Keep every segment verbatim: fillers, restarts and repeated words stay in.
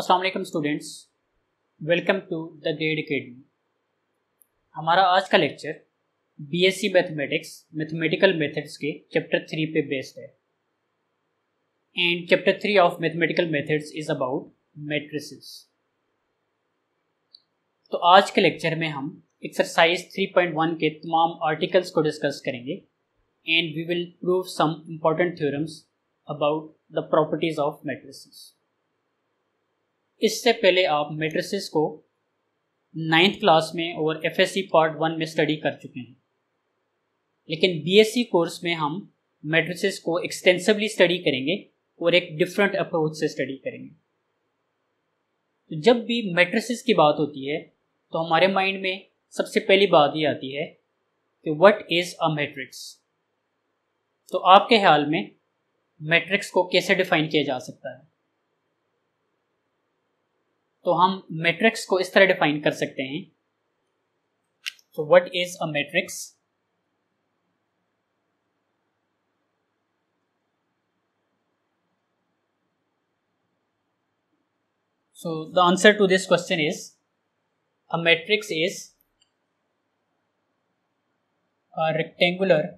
अस्सलाम वालेकुम students, welcome to the Grade Academy. हमारा आज का lecture BSc mathematics mathematical methods के चैप्टर थ्री पे बेस्ड है and chapter three of mathematical methods is about matrices. तो आज के लेक्चर में हम एक्सरसाइज थ्री पॉइंट वन के तमाम आर्टिकल्स को डिस्कस करेंगे and we will prove some important theorems about the properties of matrices. इससे पहले आप मैट्रिसेस को नाइन्थ क्लास में और एफएससी पार्ट वन में स्टडी कर चुके हैं, लेकिन बीएससी कोर्स में हम मैट्रिसेस को एक्सटेंसिवली स्टडी करेंगे और एक डिफरेंट अप्रोच से स्टडी करेंगे। तो जब भी मैट्रिसेस की बात होती है तो हमारे माइंड में सबसे पहली बात ये आती है कि व्हाट इज़ अ मैट्रिक्स। तो आपके ख्याल में मैट्रिक्स को कैसे डिफाइन किया जा सकता है? तो हम मैट्रिक्स को इस तरह डिफाइन कर सकते हैं, तो what is a matrix. So the answer to this question is a matrix is a rectangular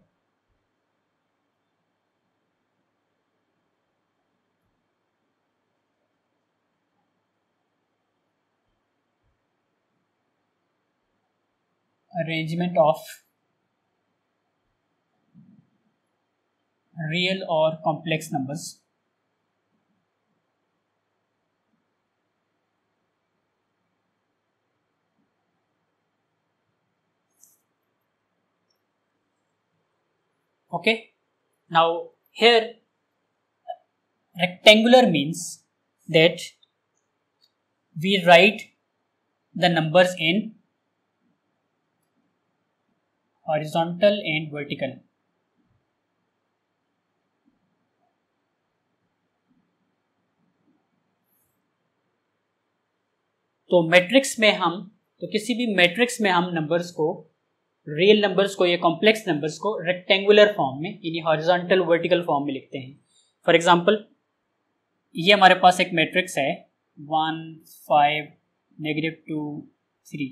arrangement of real or complex numbers okay now here rectangular means that we write the numbers in horizontal and vertical, तो matrix में हम तो किसी भी matrix में हम numbers को, real numbers को या कॉम्प्लेक्स नंबर्स को रेक्टेंगुलर फॉर्म में यानी हॉरिजॉन्टल वर्टिकल फॉर्म में लिखते हैं। फॉर एग्जांपल, ये हमारे पास एक मैट्रिक्स है one five negative two three,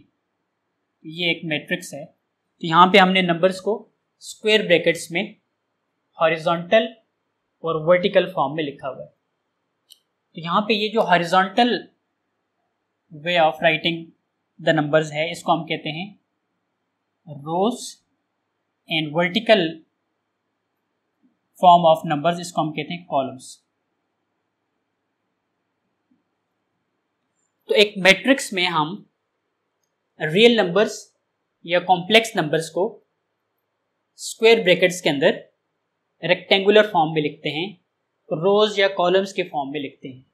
ये एक मैट्रिक्स है। तो यहाँ पे हमने नंबर्स को स्क्वायर ब्रैकेट्स में हॉरिजॉन्टल और वर्टिकल फॉर्म में लिखा हुआ है। तो यहाँ पे ये जो horizontal way of writing the numbers है, इसको हम कहते हैं rows, and vertical form of numbers इसको हम कहते हैं कॉलम्स। तो एक मैट्रिक्स में हम रियल नंबर्स या कॉम्प्लेक्स नंबर्स को स्क्वायर ब्रैकेट्स के अंदर रेक्टेंगुलर फॉर्म में लिखते हैं, रोज या कॉलम्स के फॉर्म में लिखते हैं।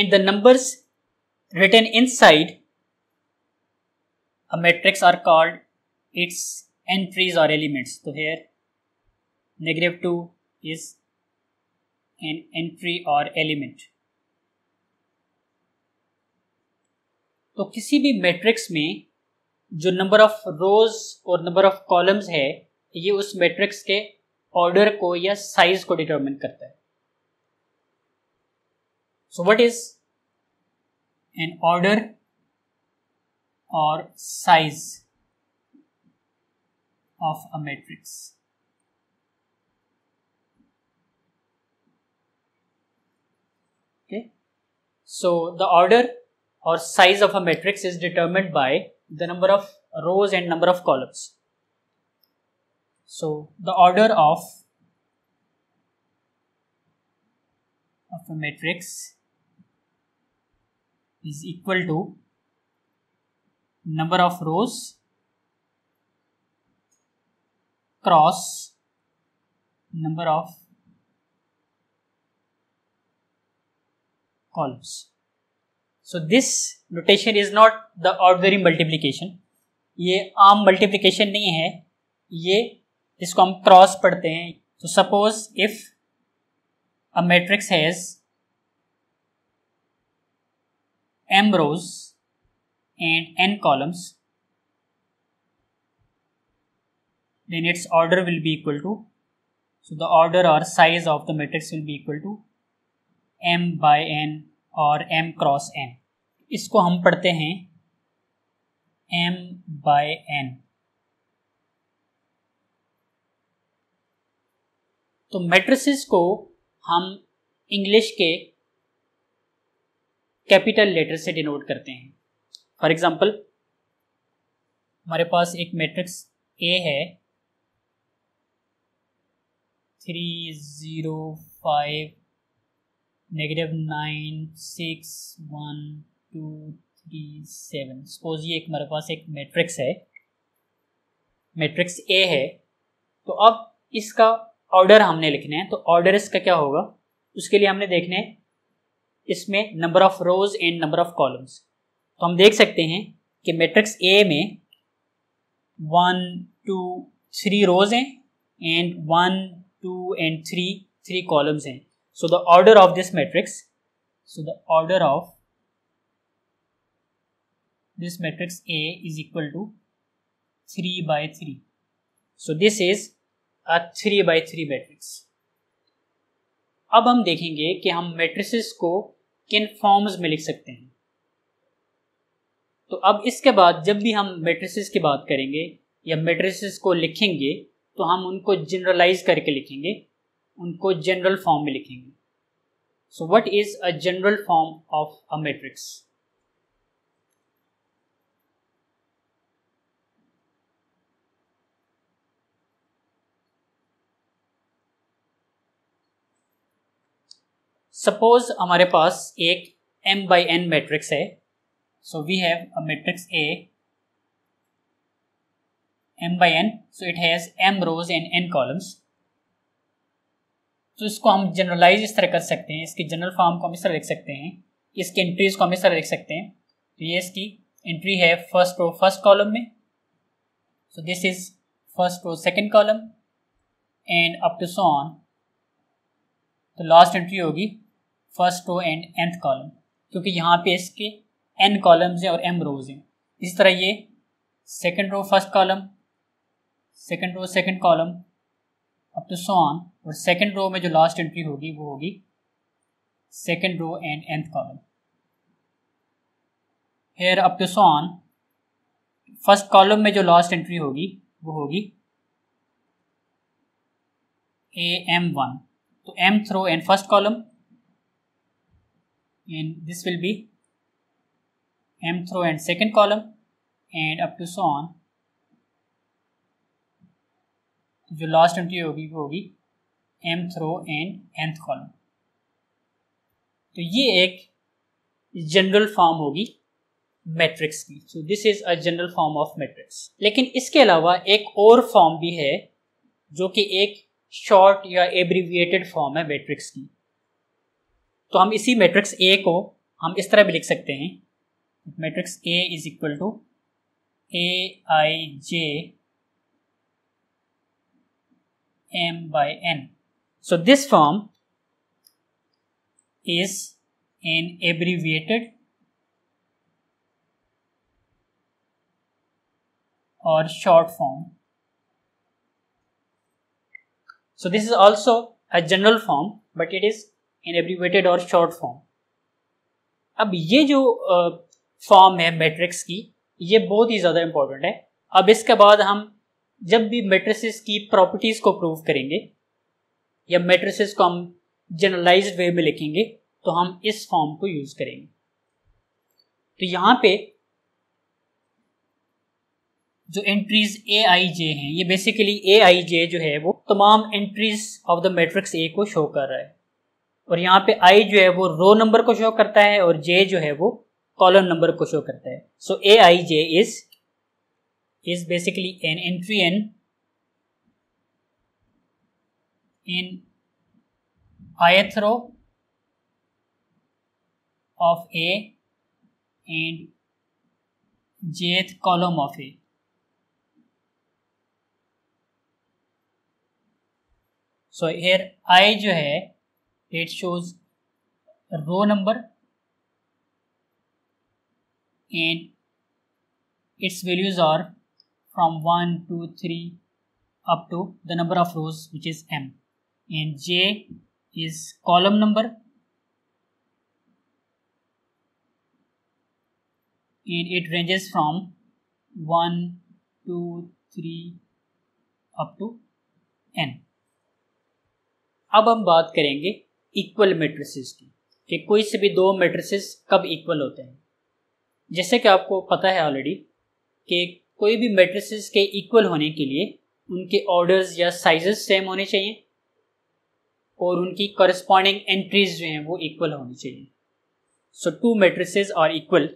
And the numbers written inside a matrix are called its entries और एलिमेंट्स। तो here negative two is an entry और एलिमेंट। तो किसी भी मैट्रिक्स में जो नंबर ऑफ रोज और नंबर ऑफ कॉलम्स है, ये उस मैट्रिक्स के ऑर्डर को या साइज को डिटरमिन करता है। So what is an order और size of a matrix. Okay, so the order or size of a matrix is determined by the number of rows and number of columns. So the order of of a matrix is equal to number of rows cross number of columns. So this notation is not the ordinary multiplication, ये आम multiplication नहीं है, ये इसको हम cross पढ़ते हैं। तो suppose if a matrix has m rows and n columns, then its order will be equal to, so the order or size of the matrix will be equal to m by n और m cross n, इसको हम पढ़ते हैं m by n। तो matrices को हम English के capital letter से डिनोट करते हैं। फॉर एग्जांपल, हमारे पास एक मैट्रिक्स ए है three zero five negative nine six one to three seven. Suppose ये एक हमारे पास एक मैट्रिक्स है, मैट्रिक्स ए है। तो अब इसका ऑर्डर हमने लिखना है, तो ऑर्डर इसका क्या होगा, उसके लिए हमने देखना है इसमें number of rows and number of columns. तो हम देख सकते हैं कि मैट्रिक्स ए में वन टू थ्री रोज हैं and one two and three three columns हैं। So the order of this matrix so the order of this matrix A is equal to three by three. So this is a three by three matrix. अब हम देखेंगे कि हम matrices को किन forms में लिख सकते हैं। तो अब इसके बाद जब भी हम मैट्रिसेस की बात करेंगे या मैट्रिसेस को लिखेंगे तो हम उनको जनरलाइज करके लिखेंगे, उनको जनरल फॉर्म में लिखेंगे। So what is a general form of a matrix. Suppose हमारे पास एक m बाई n मैट्रिक्स है। So we have a matrix A m by n, so it has m rows and n columns. तो इसको हम generalise इस तरह कर सकते हैं, इसकी जनरल फॉर्म को हम इस तरह लिख सकते हैं, इसकी एंट्रीज को हम इस तरह लिख सकते हैं। तो ये इसकी एंट्री है फर्स्ट रो फर्स्ट कॉलम में, so this is first row second column and up to so on. तो लास्ट एंट्री होगी first row and nth column, क्योंकि यहाँ पे इसके n कॉलम्स हैं और m रोज हैं। इसी तरह ये second row first column, second row second column up to so on, और सेकंड रो में जो लास्ट एंट्री होगी वो होगी second row and nth column. Here up to so on, first column में जो लास्ट एंट्री होगी वो होगी a m वन, तो mth row and first column, and this will be mth row and second column and up to so on। जो last entry होगी वो होगी mth row and nth column। तो ये एक जनरल फॉर्म होगी matrix की। So this is a general form of matrix. लेकिन इसके अलावा एक और फॉर्म भी है जो कि एक शॉर्ट या एब्रीविएटेड फॉर्म है मैट्रिक्स की। तो हम इसी मैट्रिक्स ए को हम इस तरह भी लिख सकते हैं, matrix A is equal to A I J M by N. So this form is an abbreviated और short form. So this is also a general form, but it is an abbreviated or short form। अब ये जो form uh, है matrix की, ये बहुत ही ज़्यादा important है। अब इसके बाद हम जब भी मैट्रिसेस की प्रॉपर्टीज़ को प्रूव करेंगे या मैट्रिसेस को हम जनरलाइज्ड वे में लिखेंगे तो हम इस फॉर्म को यूज़ करेंगे। तो यहाँ पे जो एंट्रीज ए आई जे हैं, ये बेसिकली ए आई जे जो है वो तमाम entries of the matrix A को शो कर रहा है, और यहाँ पे आई जो है वो रो नंबर को शो करता है और जे जो है वो कॉलम नंबर को शो करता है। So A I J is is basically an entry in in ith row of A and jth column of A. So here आई जो है it shows row number and its values are from one to three up to the number of rows which is m, and J is column number and it ranges from one, two, three up to n. अब हम बात करेंगे equal matrices की कि कोई से भी दो मैट्रिसेस कब इक्वल होते हैं। जैसे कि आपको पता है ऑलरेडी कि कोई भी मैट्रिसेस के इक्वल होने के लिए उनके ऑर्डर्स या साइजेस सेम होने चाहिए और उनकी कॉरस्पॉन्डिंग एंट्रीज जो हैं वो इक्वल होनी चाहिए। So two matrices are equal,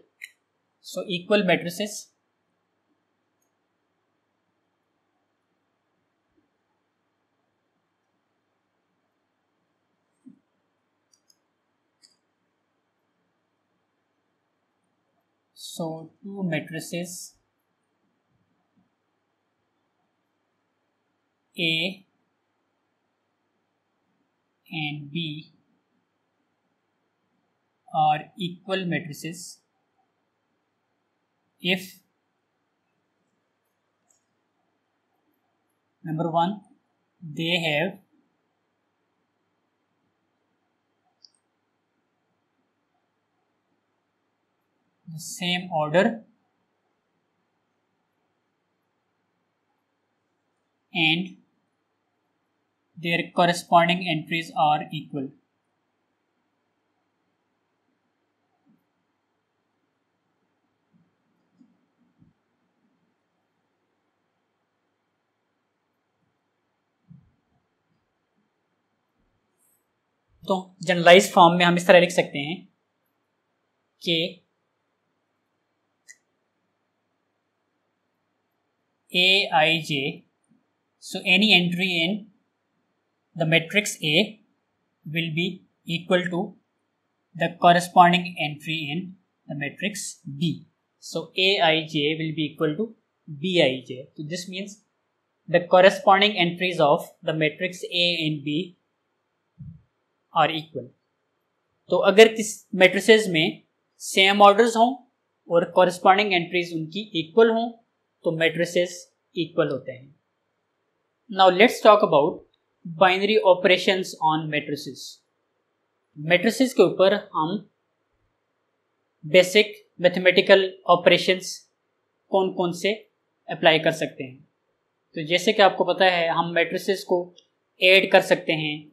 so equal matrices So two matrices A and B are equal matrices if number one they have the same order and their corresponding entries are equal. तो generalize form में हम इस तरह लिख सकते हैं कि A I J, so any entry in the matrix A will be equal to the corresponding entry in the matrix B. So A I J will be equal to B I J. So this means the corresponding entries of the matrix A and B are equal. तो अगर किस matrices में same orders हों और corresponding entries उनकी equal हों तो matrices equal होते हैं। Now let's talk about binary operations on matrices. Matrices के ऊपर हम बेसिक मैथमेटिकल ऑपरेशंस कौन कौन से अप्लाई कर सकते हैं। तो जैसे कि आपको पता है हम मैट्रिसेस को ऐड कर सकते हैं,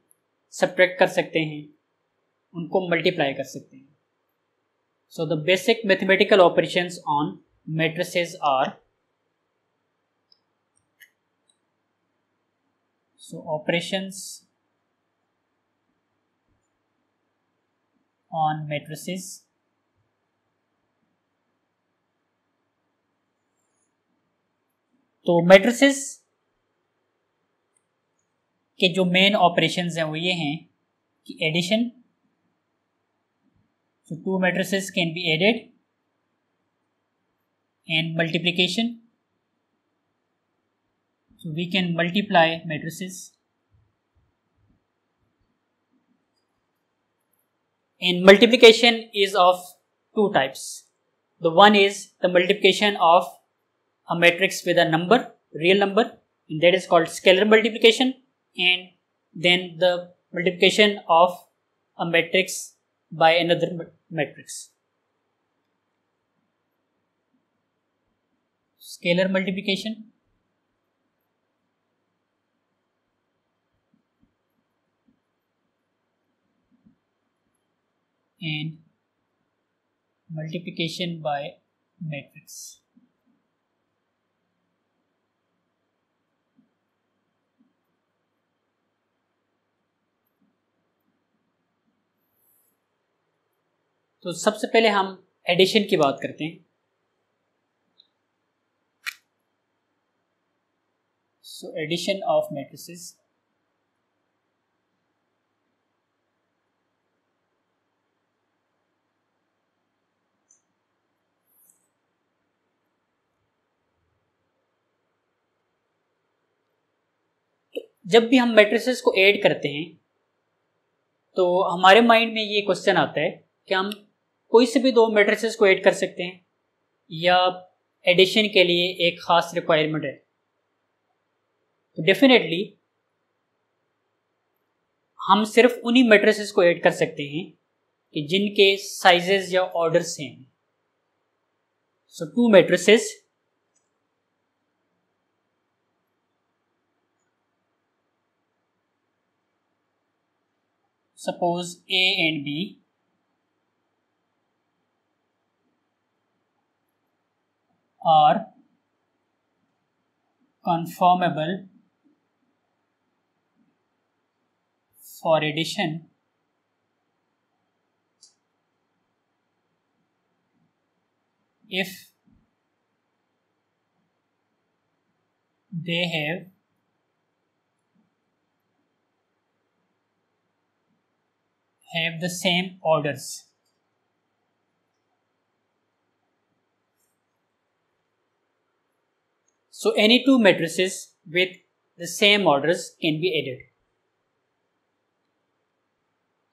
सब्ट्रैक्ट कर सकते हैं, उनको मल्टीप्लाई कर सकते हैं। So the basic mathematical operations on matrices are, so operations on matrices तो matrices के जो main operations हैं वो ये हैं कि addition, so two matrices can be added and multiplication. So we can multiply matrices and multiplication is of two types. The one is the multiplication of a matrix with a number, real number, and that is called scalar multiplication, and then the multiplication of a matrix by another matrix. Scalar multiplication. And multiplication by matrix. तो सबसे पहले हम addition की बात करते हैं। So addition of matrices. जब भी हम मैट्रिसेस को ऐड करते हैं तो हमारे माइंड में ये क्वेश्चन आता है कि हम कोई से भी दो मैट्रिसेस को ऐड कर सकते हैं या एडिशन के लिए एक ख़ास रिक्वायरमेंट है। तो डेफिनेटली हम सिर्फ उन्हीं मैट्रिसेस को ऐड कर सकते हैं कि जिनके साइजेस या ऑर्डर सेम हैं। So two matrices suppose A and B are conformable for addition if they have have the same orders. So any two matrices with the same orders can be added.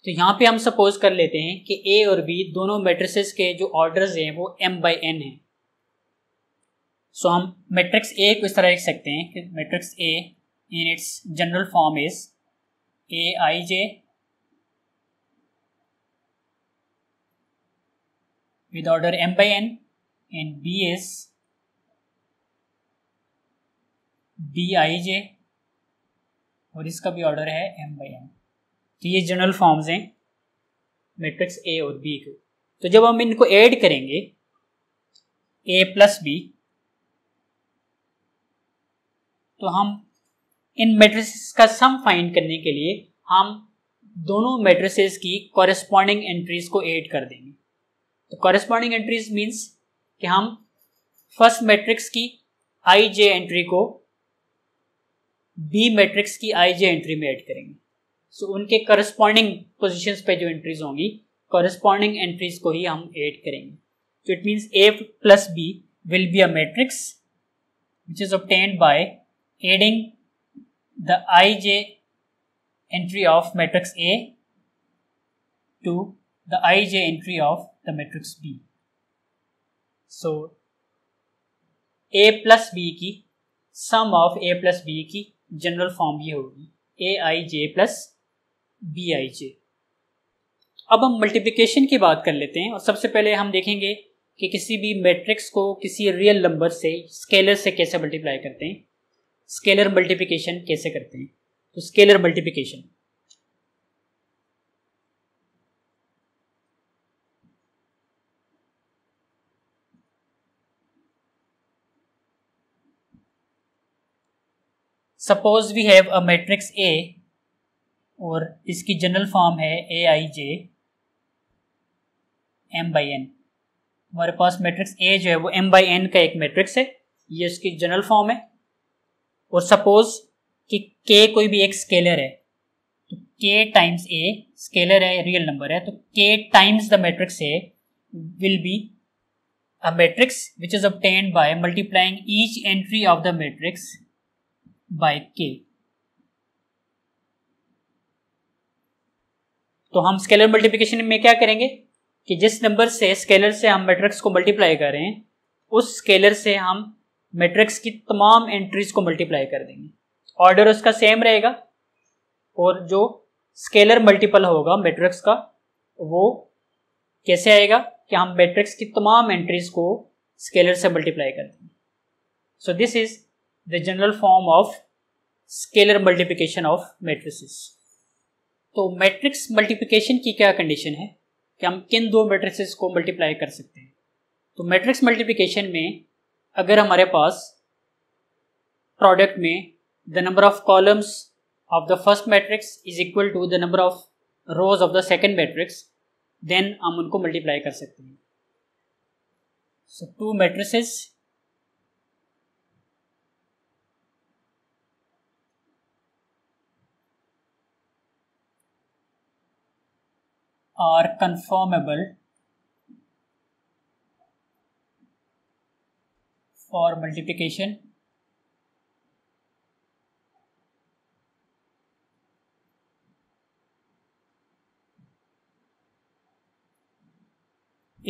तो यहाँ पे हम suppose कर लेते हैं कि A और B दोनों मैट्रिसेस के जो ऑर्डर्स हैं वो m बाई n है। सो so, हम मैट्रिक्स A को इस तरह लिख सकते हैं कि matrix A in its general form is A i j with order m by n and B is B i j और इसका भी ऑर्डर है m by n। तो ये जनरल फॉर्म्स हैं मैट्रिक्स A और B के। तो जब हम इनको ऐड करेंगे A प्लस B तो हम इन मैट्रिसेस का सम फाइंड करने के लिए हम दोनों मैट्रिसेस की कॉरेस्पॉन्डिंग एंट्रीज को ऐड कर देंगे। तो कॉरेस्पॉन्डिंग एंट्रीज मींस कि हम फर्स्ट मैट्रिक्स की आई जे एंट्री को B मैट्रिक्स की आई जे एंट्री में ऐड करेंगे। सो so, उनके करस्पॉन्डिंग पोजिशन पे जो एंट्रीज होंगी करस्पॉन्डिंग एंट्रीज को ही हम ऐड करेंगे। तो it means A plus B will be a matrix which is obtained by adding the i j entry of matrix A to the i j entry of the matrix B। So A plus B की sum of A plus B की general form ये होगी ए आई J plus B I जे। अब हम multiplication की बात कर लेते हैं और सबसे पहले हम देखेंगे कि किसी भी मैट्रिक्स को किसी रियल नंबर से स्केलर से कैसे मल्टीप्लाई करते हैं, स्केलर मल्टीप्लिकेशन कैसे करते हैं। तो scalar multiplication suppose we have a matrix A और इसकी जनरल फॉर्म है ए आई जे एम बाई एन। हमारे पास मैट्रिक्स A जो है वो एम बाई एन का एक मैट्रिक्स है, ये इसकी जनरल फॉर्म है। और सपोज कि K कोई भी एक स्केलर है तो K टाइम्स A स्केलर है, रियल नंबर है, तो K times the matrix A will be a matrix which is obtained by multiplying each entry of the matrix by K। तो हम स्केलर मल्टीप्लिकेशन में क्या करेंगे कि जिस नंबर से स्केलर से हम मैट्रिक्स को मल्टीप्लाई कर रहे हैं उस स्केलर से हम मैट्रिक्स की तमाम एंट्रीज को मल्टीप्लाई कर देंगे। ऑर्डर उसका सेम रहेगा और जो स्केलर मल्टीपल होगा मैट्रिक्स का वो कैसे आएगा कि हम मैट्रिक्स की तमाम एंट्रीज को स्केलर से मल्टीप्लाई कर देंगे। So this is The general form of scalar multiplication of matrices। तो matrix multiplication की क्या condition है कि हम किन दो matrices को multiply कर सकते हैं। तो matrix multiplication में अगर हमारे पास product में the number of columns of the first matrix is equal to the number of rows of the second matrix, then हम उनको multiply कर सकते हैं। So two matrices are conformable for multiplication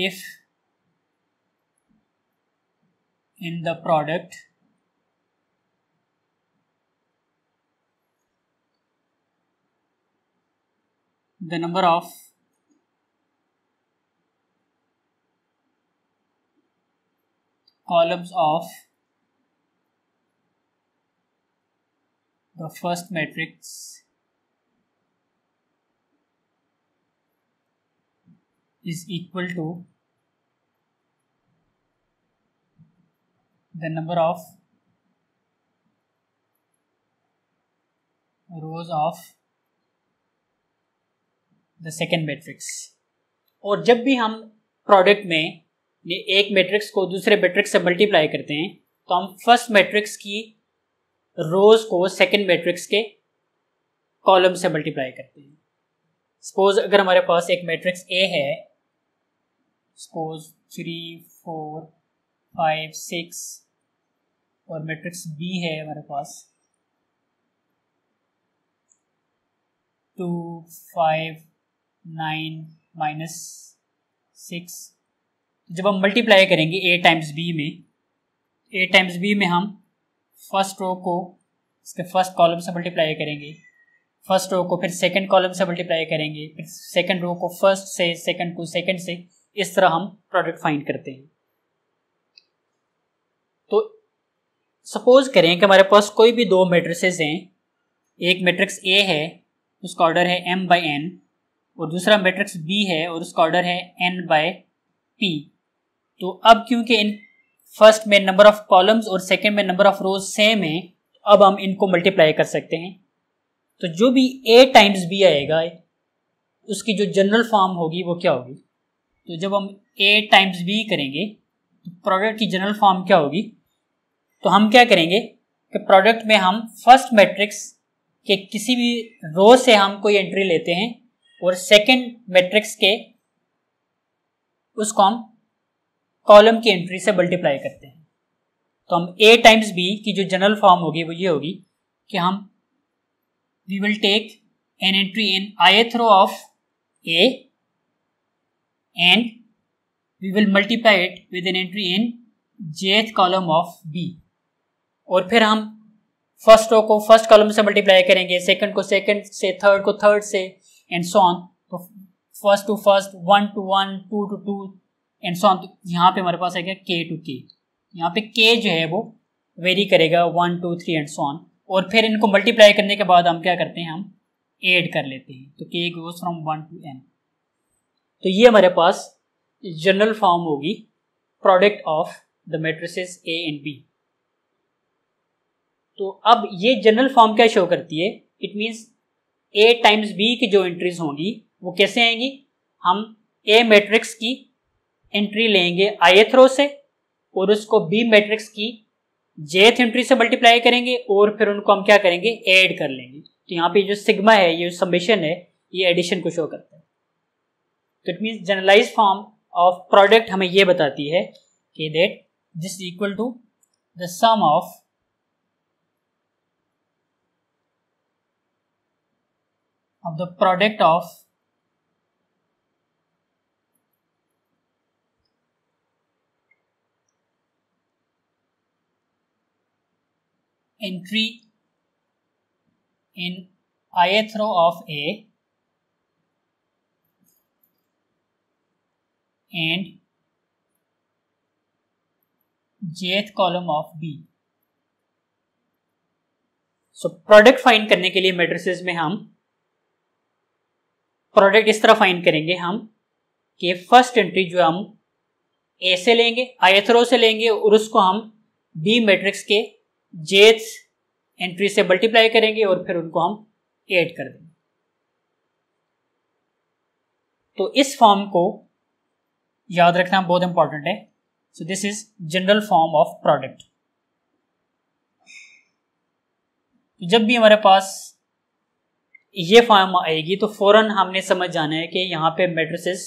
if in the product the number of columns of the first matrix is equal to the number of rows of the second matrix। और जब भी हम product में ये एक matrix को दूसरे matrix से मल्टीप्लाई करते हैं तो हम फर्स्ट मैट्रिक्स की रोज को सेकंड मैट्रिक्स के कॉलम से मल्टीप्लाई करते हैं। सपोज अगर हमारे पास एक मैट्रिक्स ए है, suppose three four five six, और मैट्रिक्स बी है हमारे पास two five nine minus six. जब हम मल्टीप्लाई करेंगे ए टाइम्स बी में, ए टाइम्स बी में हम फर्स्ट रो को इसके फर्स्ट कॉलम से मल्टीप्लाई करेंगे, फर्स्ट रो को फिर सेकंड कॉलम से मल्टीप्लाई करेंगे, फिर सेकंड रो को फर्स्ट से, सेकंड को सेकंड से, इस तरह हम प्रोडक्ट फाइंड करते हैं। तो सपोज करें कि हमारे पास कोई भी दो मैट्रिसेस हैं, एक मैट्रिक्स ए है उसका ऑर्डर है एम बाई एन, और दूसरा मैट्रिक्स बी है और उसका ऑर्डर है एन बाय पी। तो अब क्योंकि इन फर्स्ट में नंबर ऑफ कॉलम्स और सेकंड में नंबर ऑफ रोज सेम है, अब हम इनको मल्टीप्लाई कर सकते हैं। तो जो भी ए टाइम्स बी आएगा उसकी जो जनरल फॉर्म होगी वो क्या होगी? तो जब हम ए टाइम्स बी करेंगे तो प्रोडक्ट की जनरल फॉर्म क्या होगी? तो हम क्या करेंगे कि प्रोडक्ट में हम फर्स्ट मैट्रिक्स के किसी भी रो से हम कोई एंट्री लेते हैं और सेकंड मैट्रिक्स के उसको हम कॉलम की एंट्री से मल्टीप्लाई करते हैं। तो हम ए टाइम्स बी की जो जनरल फॉर्म होगी वो ये होगी कि हम we will take an entry in ith row of A and we will multiply it with an entry in jth column of B, और फिर हम फर्स्ट रो को फर्स्ट कॉलम से मल्टीप्लाई करेंगे, सेकंड को सेकंड से, थर्ड को third से, एंड सो ऑन। तो first to first, one to one, two to two, and so on. तो यहाँ पे हमारे पास है क्या के टू के, यहाँ पे के जो है वो वेरी करेगा one to three and so on. और फिर इनको मल्टीप्लाई करने के बाद हम क्या करते हैं, हम ऐड कर लेते हैं। तो k goes from one to n. तो ये हमारे पास जनरल फॉर्म होगी product of the matrices A and B. तो अब ये जनरल फॉर्म क्या शो करती है? It means A times B की जो एंट्रीज होंगी वो कैसे आएंगी? हम ए मैट्रिक्स की एंट्री लेंगे ith रो से और उसको बी मैट्रिक्स की jth एंट्री से मल्टीप्लाई करेंगे और फिर उनको हम क्या करेंगे, ऐड कर लेंगे। तो यहाँ पे जो सिग्मा है, ये समेशन है, ये एडिशन को शो करता है। तो it means generalise form of product हमें ये बताती है कि that this is equal to the sum of of the product of entry in ith row of A and jth column of B। So product find करने के लिए matrices में हम प्रोडक्ट इस तरह फाइंड करेंगे हम कि फर्स्ट एंट्री जो हम ए से लेंगे, ith रो से लेंगे, और उसको हम बी मैट्रिक्स के jth एंट्री से मल्टीप्लाई करेंगे और फिर उनको हम ऐड कर देंगे। तो इस फॉर्म को याद रखना बहुत इंपॉर्टेंट है। So this is general form of product. जब भी हमारे पास ये फॉर्म आएगी तो फौरन हमने समझ जाना है कि यहाँ पे मैट्रिसेस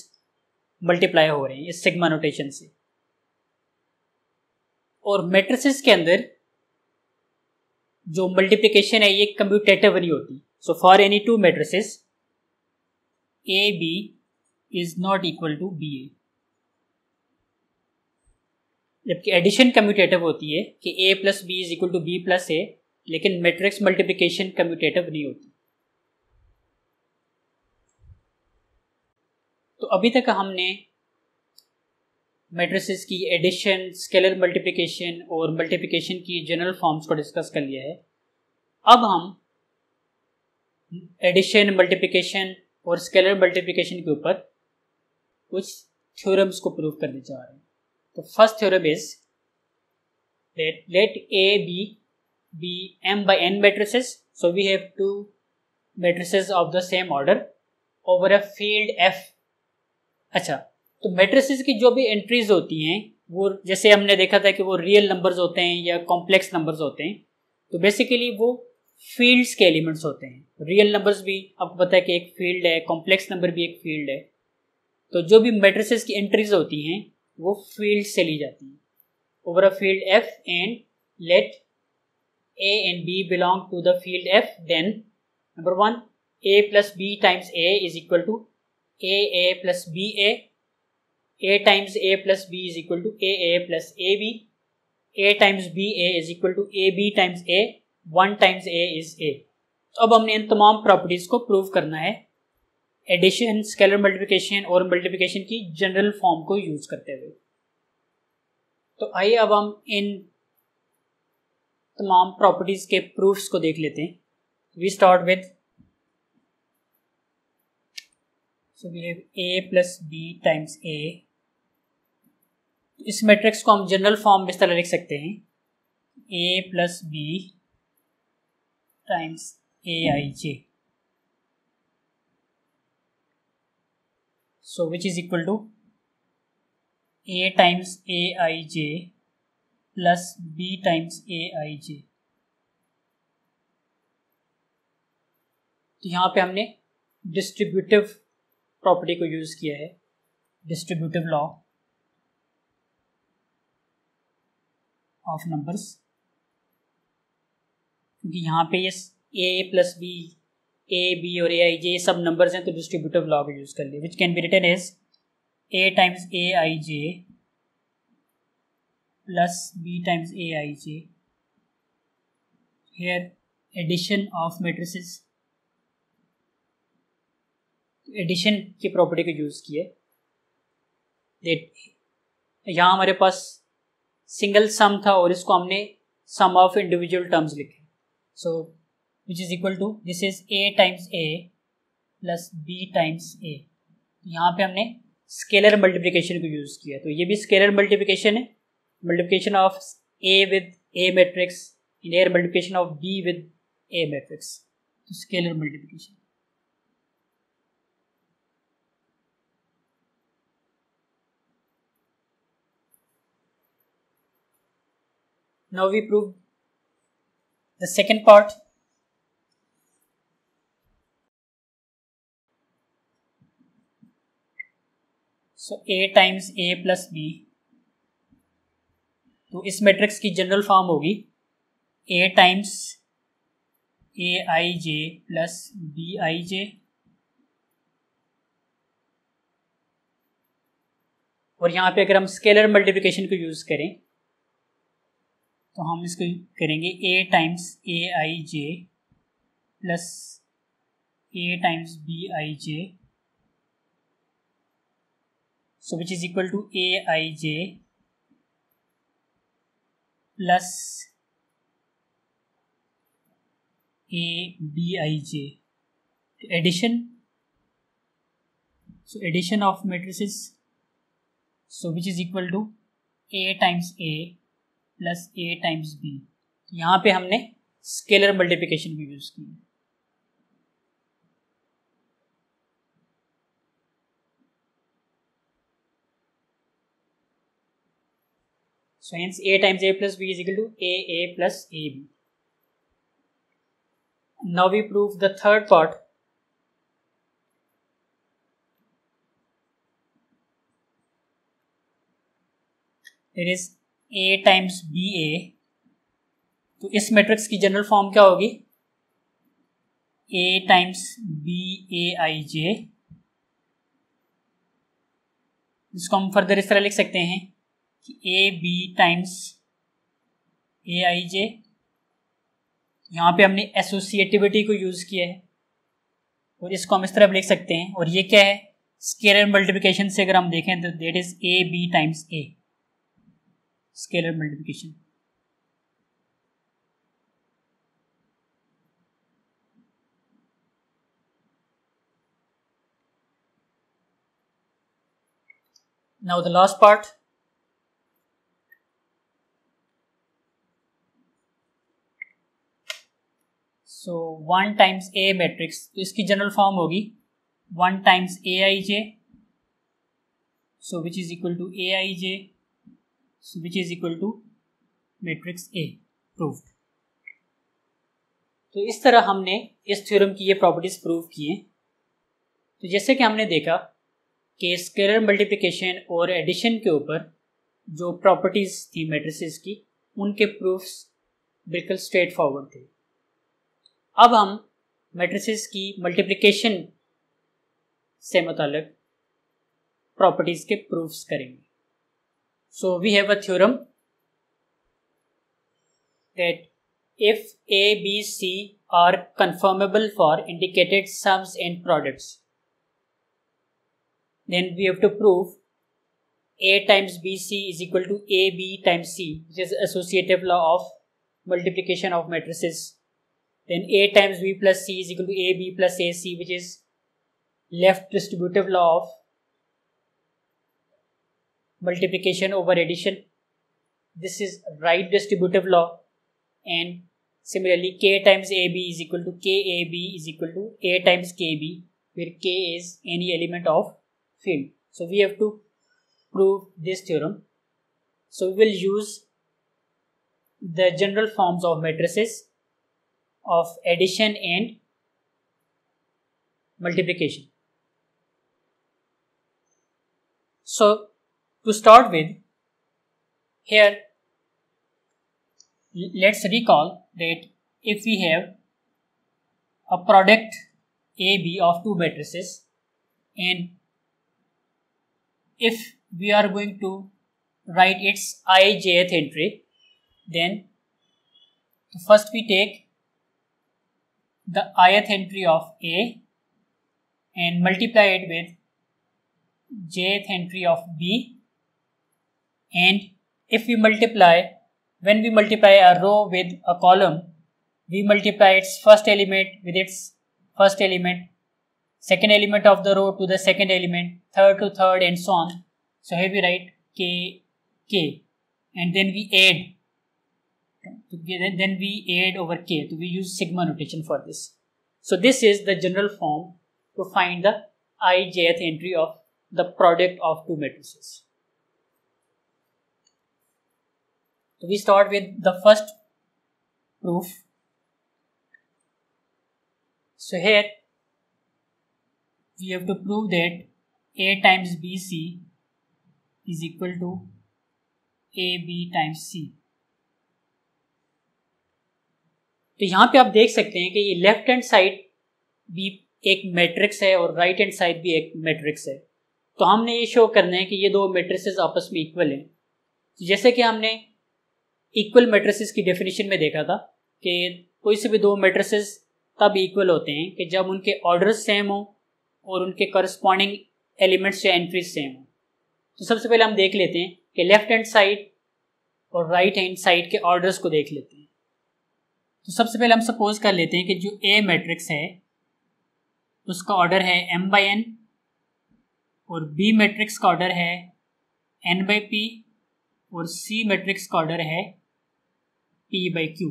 मल्टीप्लाई हो रहे हैं इस सिग्मा नोटेशन से। और मैट्रिसेस के अंदर जो मल्टीप्लिकेशन है ये कम्प्यूटेटिवली होती है। So for any two matrices A B is not equal to B A, जबकि एडिशन कम्प्यूटेटिव होती है कि A plus B is equal to B plus A, लेकिन मैट्रिक्स मल्टीप्लिकेशन कम्प्यूटेटिव नहीं होती। तो अभी तक हमने मैट्रिसेस की एडिशन, स्केलर मल्टीप्लिकेशन और मल्टीप्लिकेशन की जनरल फॉर्म्स को डिस्कस कर लिया है। अब हम एडिशन, मल्टीप्लिकेशन और स्केलर मल्टीप्लिकेशन के ऊपर कुछ थ्योरम्स को प्रूव करने जा रहे हैं। तो first theorem is that let A B B m by n matrices, so we have two matrices of the same order over a field F। अच्छा, तो मैट्रिसेस की जो भी एंट्रीज होती हैं वो जैसे हमने देखा था कि वो रियल नंबर्स होते हैं या कॉम्प्लेक्स नंबर्स होते हैं, तो बेसिकली वो फील्ड्स के एलिमेंट्स होते हैं। रियल नंबर्स भी आपको पता है कि एक फील्ड है, कॉम्प्लेक्स नंबर भी एक फील्ड है, तो जो भी मैट्रिसेस की एंट्रीज होती हैं वो फील्ड से ली जाती हैं। Over a field F and let A and B belong to the field F, then number one A plus B times A is equal to A A plus B A, A times A plus B is equal to A A plus A B, A times B A is equal to A B times A, one times A is A. तो अब हमने इन तमाम properties को prove करना है addition, scalar multiplication और multiplication की general form को यूज करते हुए। तो आइए अब हम इन तमाम प्रॉपर्टीज के प्रूफ्स को देख लेते हैं। We start with so we have A plus B times A. इस मैट्रिक्स को हम जनरल फॉर्म में इस तरह लिख सकते हैं A plus B times A I J, so which is equal to a times a ij plus b times a ij। तो यहाँ पे हमने डिस्ट्रीब्यूटिव प्रॉपर्टी को यूज किया है, डिस्ट्रीब्यूटिव लॉ ऑफ नंबर्स, क्योंकि यहाँ पे ये a plus B, A B और ए आई जे सब नंबर्स हैं, तो डिस्ट्रीब्यूटिव लॉ का यूज कर लिए, which can be written as A times A I J plus B times A I J, here addition of matrices, addition की property को use किया। यहाँ हमारे पास सिंगल सम था और इसको हमने सम ऑफ इंडिविजुअल टर्म्स लिखे, सो which is equal to this is a times a plus b times a। यहाँ पे हमने स्केलर मल्टीप्लिकेशन को यूज़ किया, तो ये भी स्केलर मल्टीप्लिकेशन है, multiplication of a with a matrix in air multiplication of b with a matrix, तो scalar multiplication. now we prove the second part। So A times A plus B, तो इस matrix की general form होगी A times A I J plus B I J, और यहाँ पे अगर हम स्केलर मल्टीप्लिकेशन को यूज़ करें तो हम इसको करेंगे A times A I J plus A times B I J, so which is equal to aij plus abij, addition, so addition of matrices, so which is equal to a times a plus a times b। यहाँ पे हमने scalar multiplication भी use की। So hence a times a plus b is equal to a a plus a b. Now we prove the third part. It is a times b a. तो इस matrix की general form क्या होगी a times b a i j, इसको हम further इस तरह लिख सकते हैं ए बी टाइम्स ए आई जे। यहाँ पे हमने एसोसिएटिविटी को यूज़ किया है और इसको हम इस तरह लिख सकते हैं, और ये क्या है स्केलर मल्टीप्लिकेशन से अगर हम देखें तो that is A B times A, scalar multiplication. Now the last part, so one times A matrix, तो इसकी जनरल फॉर्म होगी one times A I J, so which is equal to A I J, so which is equal to matrix A, proved। तो इस तरह हमने इस theorem की ये प्रॉपर्टीज प्रूव किए। तो जैसे कि हमने देखा कि स्केलर मल्टीप्लिकेशन और एडिशन के ऊपर जो प्रॉपर्टीज़ थी मैट्रिसेस की, उनके प्रूफ्स बिल्कुल स्ट्रेट फॉरवर्ड थे। अब हम मैट्रिसेस की मल्टीप्लिकेशन से मुतालिक प्रॉपर्टीज़ के प्रूफ्स करेंगे। So we have a theorem that if A B C are conformable for indicated sums and products, then we have to prove A times B C is equal to A B times C, which is associative law of multiplication of matrices. Then A times B plus C is equal to A B plus A C, which is left distributive law of multiplication over addition. This is right distributive law. And similarly, K times A B is equal to K A B is equal to A times K B, where K is any element of field. So we have to prove this theorem. So we will use the general forms of matrices of addition and multiplication. So to start with, here let's recall that if we have a product A B of two matrices, and if we are going to write its i jth entry, then first we take the ith entry of A and multiply it with jth entry of B, and if we multiply, when we multiply a row with a column, we multiply its first element with its first element, second element of the row to the second element, third to third, and so on. So here we write K, K, and then we add, then we add over K. So we use sigma notation for this. So this is the general form to find the i jth entry of the product of two matrices. So we start with the first proof. So here we have to prove that A times B C is equal to A B times C. तो यहाँ पे आप देख सकते हैं कि ये left hand side भी एक मैट्रिक्स है और राइट हैंड साइड भी एक मैट्रिक्स है। तो हमने ये शो करना है कि ये दो मैट्रिसेस आपस में इक्वल हैं। तो जैसे कि हमने इक्वल मैट्रिसेस की डेफिनेशन में देखा था कि कोई से भी दो मैट्रिसेस तब इक्वल होते हैं कि जब उनके ऑर्डर सेम हो और उनके करस्पॉन्डिंग एलिमेंट्स या एंट्रीज सेम हो। तो सबसे पहले हम देख लेते हैं कि लेफ्ट हैंड साइड और राइट हैंड साइड के ऑर्डर्स को देख लेते हैं। तो सबसे पहले हम सपोज कर लेते हैं कि जो ए मैट्रिक्स है उसका ऑर्डर है एम बाई एन, और बी मैट्रिक्स का ऑर्डर है एन बाई पी, और सी मैट्रिक्स का ऑर्डर है पी बाई क्यू।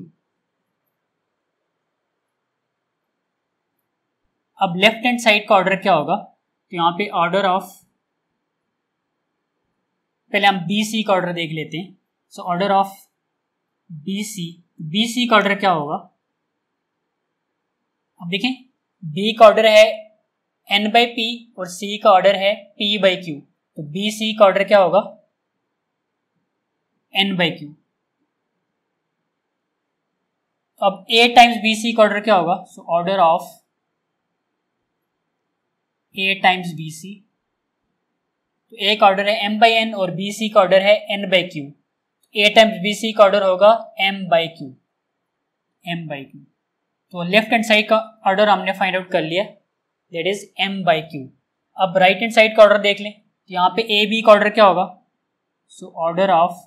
अब लेफ्ट हैंड साइड का ऑर्डर क्या होगा? तो यहाँ पे ऑर्डर ऑफ, पहले हम बी सी का ऑर्डर देख लेते हैं। So order of B C, B C का ऑर्डर क्या होगा? अब देखें, बी का ऑर्डर है एन बाई पी और सी का ऑर्डर है पी बाई क्यू। तो बी सी का ऑर्डर क्या होगा? N by Q. अब ए टाइम्स बी सी का ऑर्डर क्या होगा? So order of A times B C. तो ए का ऑर्डर है एम बाई एन और बी सी का ऑर्डर है N by Q. A times B C का ऑर्डर होगा M by Q, M by Q. तो लेफ्ट हैंड साइड का ऑर्डर हमने फाइंड आउट कर लिया, that is M by Q. अब राइट हैंड साइड का ऑर्डर देख लें तो यहाँ पे ए बी का ऑर्डर क्या होगा, so order of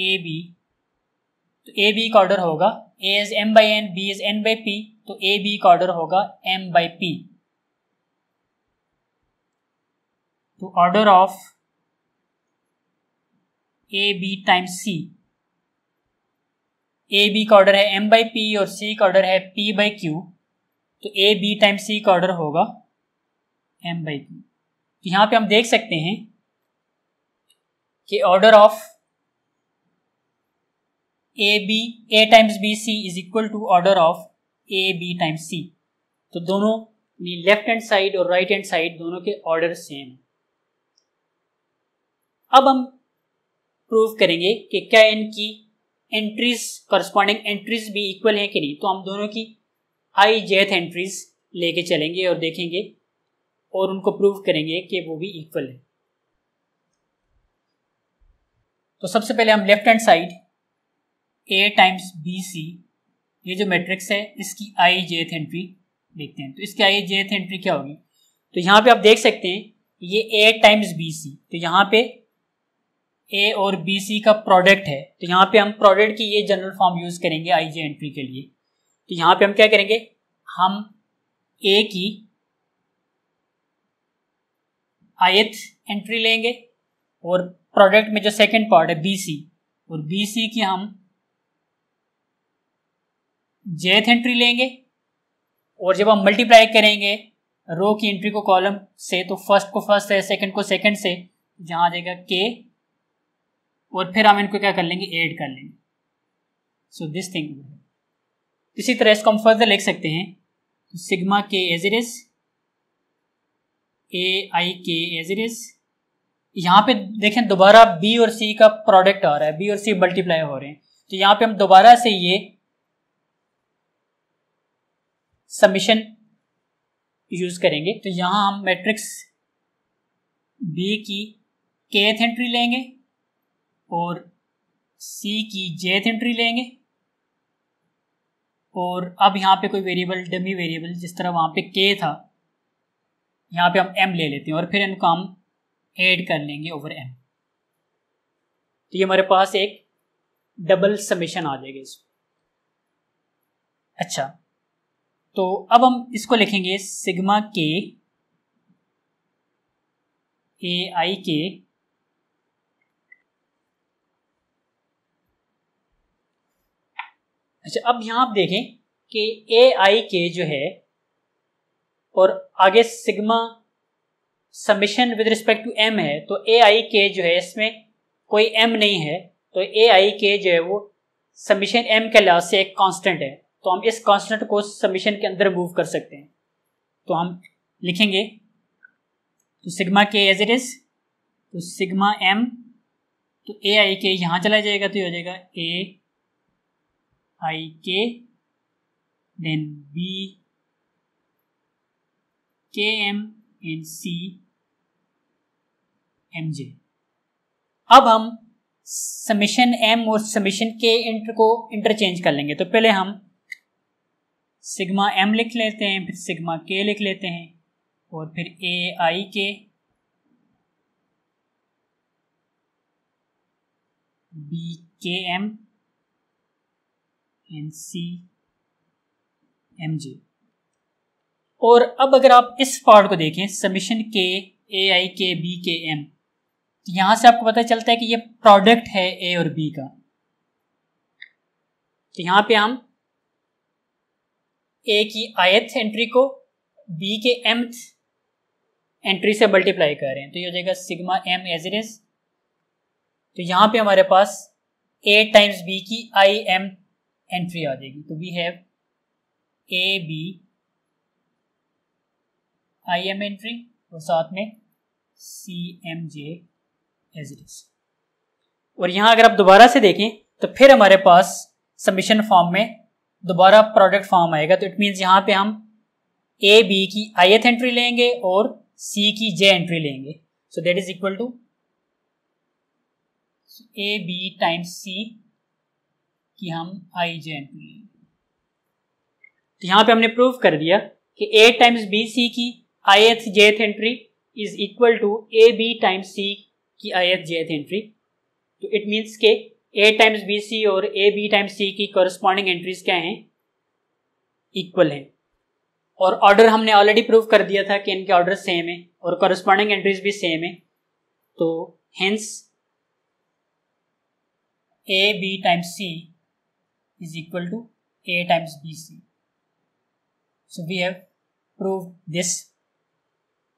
A B, तो ए बी का ऑर्डर होगा A is M by N, B is N by P, तो ए बी का ऑर्डर होगा एम बाई पी। तो order of A B times C, A B का order है M by P और C का ऑर्डर है पी बाई क्यू, तो ए बी टाइम्स सी का ऑर्डर होगा एम बाई क्यू। तो यहाँ पे हम देख सकते हैं कि order of A B, A times B C is equal to order of A B times C. तो दोनों लेफ्ट हैंड साइड और राइट हैंड साइड दोनों के ऑर्डर सेम है। अब हम प्रूव करेंगे कि क्या इनकी एंट्रीज, करस्पॉन्डिंग एंट्रीज भी इक्वल हैं कि नहीं। तो हम दोनों की आई जेथ एंट्रीज लेके चलेंगे और देखेंगे और उनको प्रूव करेंगे कि वो भी इक्वल है। तो सबसे पहले हम left hand side A times B C, ये जो मैट्रिक्स है इसकी आई जेथ एंट्री देखते हैं। तो इसकी आई जेथ एंट्री क्या होगी, तो यहाँ पे आप देख सकते हैं ये ए टाइम्स बी सी, तो यहाँ पे ए और बी सी का प्रोडक्ट है, तो यहाँ पे हम प्रोडक्ट की ये जनरल फॉर्म यूज करेंगे आई जे एंट्री के लिए। तो यहाँ पे हम क्या करेंगे, हम ए की ith एंट्री लेंगे और प्रोडक्ट में जो सेकंड पार्ट है बी सी, और बी सी की हम jth एंट्री लेंगे, और जब हम मल्टीप्लाई करेंगे रो की एंट्री को कॉलम से, तो फर्स्ट को फर्स्ट से, सेकंड को सेकंड से, जहाँ देगा k, और फिर हम इनको क्या कर लेंगे, ऐड कर लेंगे। सो दिस थिंग, इसी तरह इसको हम फर्दर लिख सकते हैं, सिग्मा के एज इट इज, ए आई के एज इट इज। यहाँ पे देखें दोबारा बी और सी का प्रोडक्ट आ रहा है, बी और सी मल्टीप्लाई हो रहे हैं, तो यहाँ पे हम दोबारा से ये समेशन यूज करेंगे। तो यहाँ हम मैट्रिक्स बी की kth एंट्री लेंगे और सी की jth एंट्री लेंगे, और अब यहाँ पे कोई वेरिएबल, डमी वेरिएबल, जिस तरह वहाँ पे k था, यहाँ पे हम m ले लेते हैं और फिर इनको हम ऐड कर लेंगे ओवर m। तो ये हमारे पास एक डबल समेशन आ जाएगा इसमें। अच्छा, तो अब हम इसको लिखेंगे sigma k a i k अच्छा, अब यहाँ आप देखें कि ए आई के जो है और आगे sigma summation with respect to M है, तो ए आई के जो है इसमें कोई एम नहीं है, तो ए आई के जो है वो समेशन एम के लिहाज से एक कांस्टेंट है, तो हम इस कांस्टेंट को समेशन के अंदर मूव कर सकते हैं। तो हम लिखेंगे तो सिग्मा के एज इट इज, तो सिग्मा एम, तो ए आई के यहाँ चला जाएगा, तो ये हो जाएगा ए आई के, देन बी के एम एंड सी एम जे। अब हम समेशन एम और समेशन के इंटर को इंटरचेंज कर लेंगे, तो पहले हम सिग्मा एम लिख लेते हैं, फिर सिग्मा के लिख लेते हैं, और फिर ए आई के, बी के एम एन सी एम जे। और अब अगर आप इस पार्ट को देखें समेशन के ए आई के बी के एम, तो यहाँ से आपको पता चलता है कि ये प्रोडक्ट है ए और बी का, तो यहाँ पे हम ए की ith एंट्री को बी के mth एंट्री से मल्टीप्लाई कर रहे हैं, तो ये हो जाएगा sigma M as it is. तो यहाँ पे हमारे पास a टाइम्स बी की i m एंट्री आ जाएगी, तो we have A B I am entry और साथ में C M J as it is. और यहाँ अगर आप दोबारा से देखें तो फिर हमारे पास समेशन फॉर्म में दोबारा प्रोडक्ट फॉर्म आएगा, तो इट मीन्स यहाँ पे हम ए बी की आईएथ एंट्री लेंगे और सी की जे एंट्री लेंगे, so that is equal to A B times C कि हम आई जे एंट्री। तो यहाँ पे हमने प्रूव कर दिया कि ए टाइम्स बी सी की ith jth entry is equal to A B times C की ith jth एंट्री। तो इट मीन्स के ए टाइम्स बी सी और ए बी टाइम्स सी की कॉरस्पॉन्डिंग एंट्रीज क्या हैं, इक्वल हैं। और ऑर्डर हमने ऑलरेडी प्रूव कर दिया था कि इनके ऑर्डर सेम है और कॉरस्पॉन्डिंग एंट्रीज भी सेम है। तो hence A B times C is equal to A times B C. So we have proved this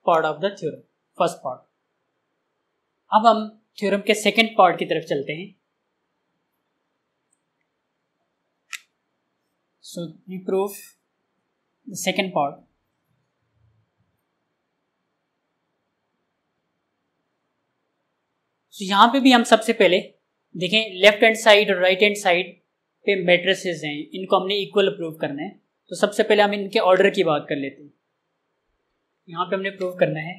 part of the theorem, first part. अब हम थ्योरम के सेकेंड पार्ट की तरफ चलते हैं। So we prove the second part. सो यहां पे भी हम सबसे पहले देखें, लेफ्ट हैंड साइड और राइट हैंड साइड पे मैट्रिसेस हैं, इनको हमने इक्वल प्रूव करना है। तो सबसे पहले हम इनके ऑर्डर की बात कर लेते हैं। यहाँ पे हमने प्रूव करना है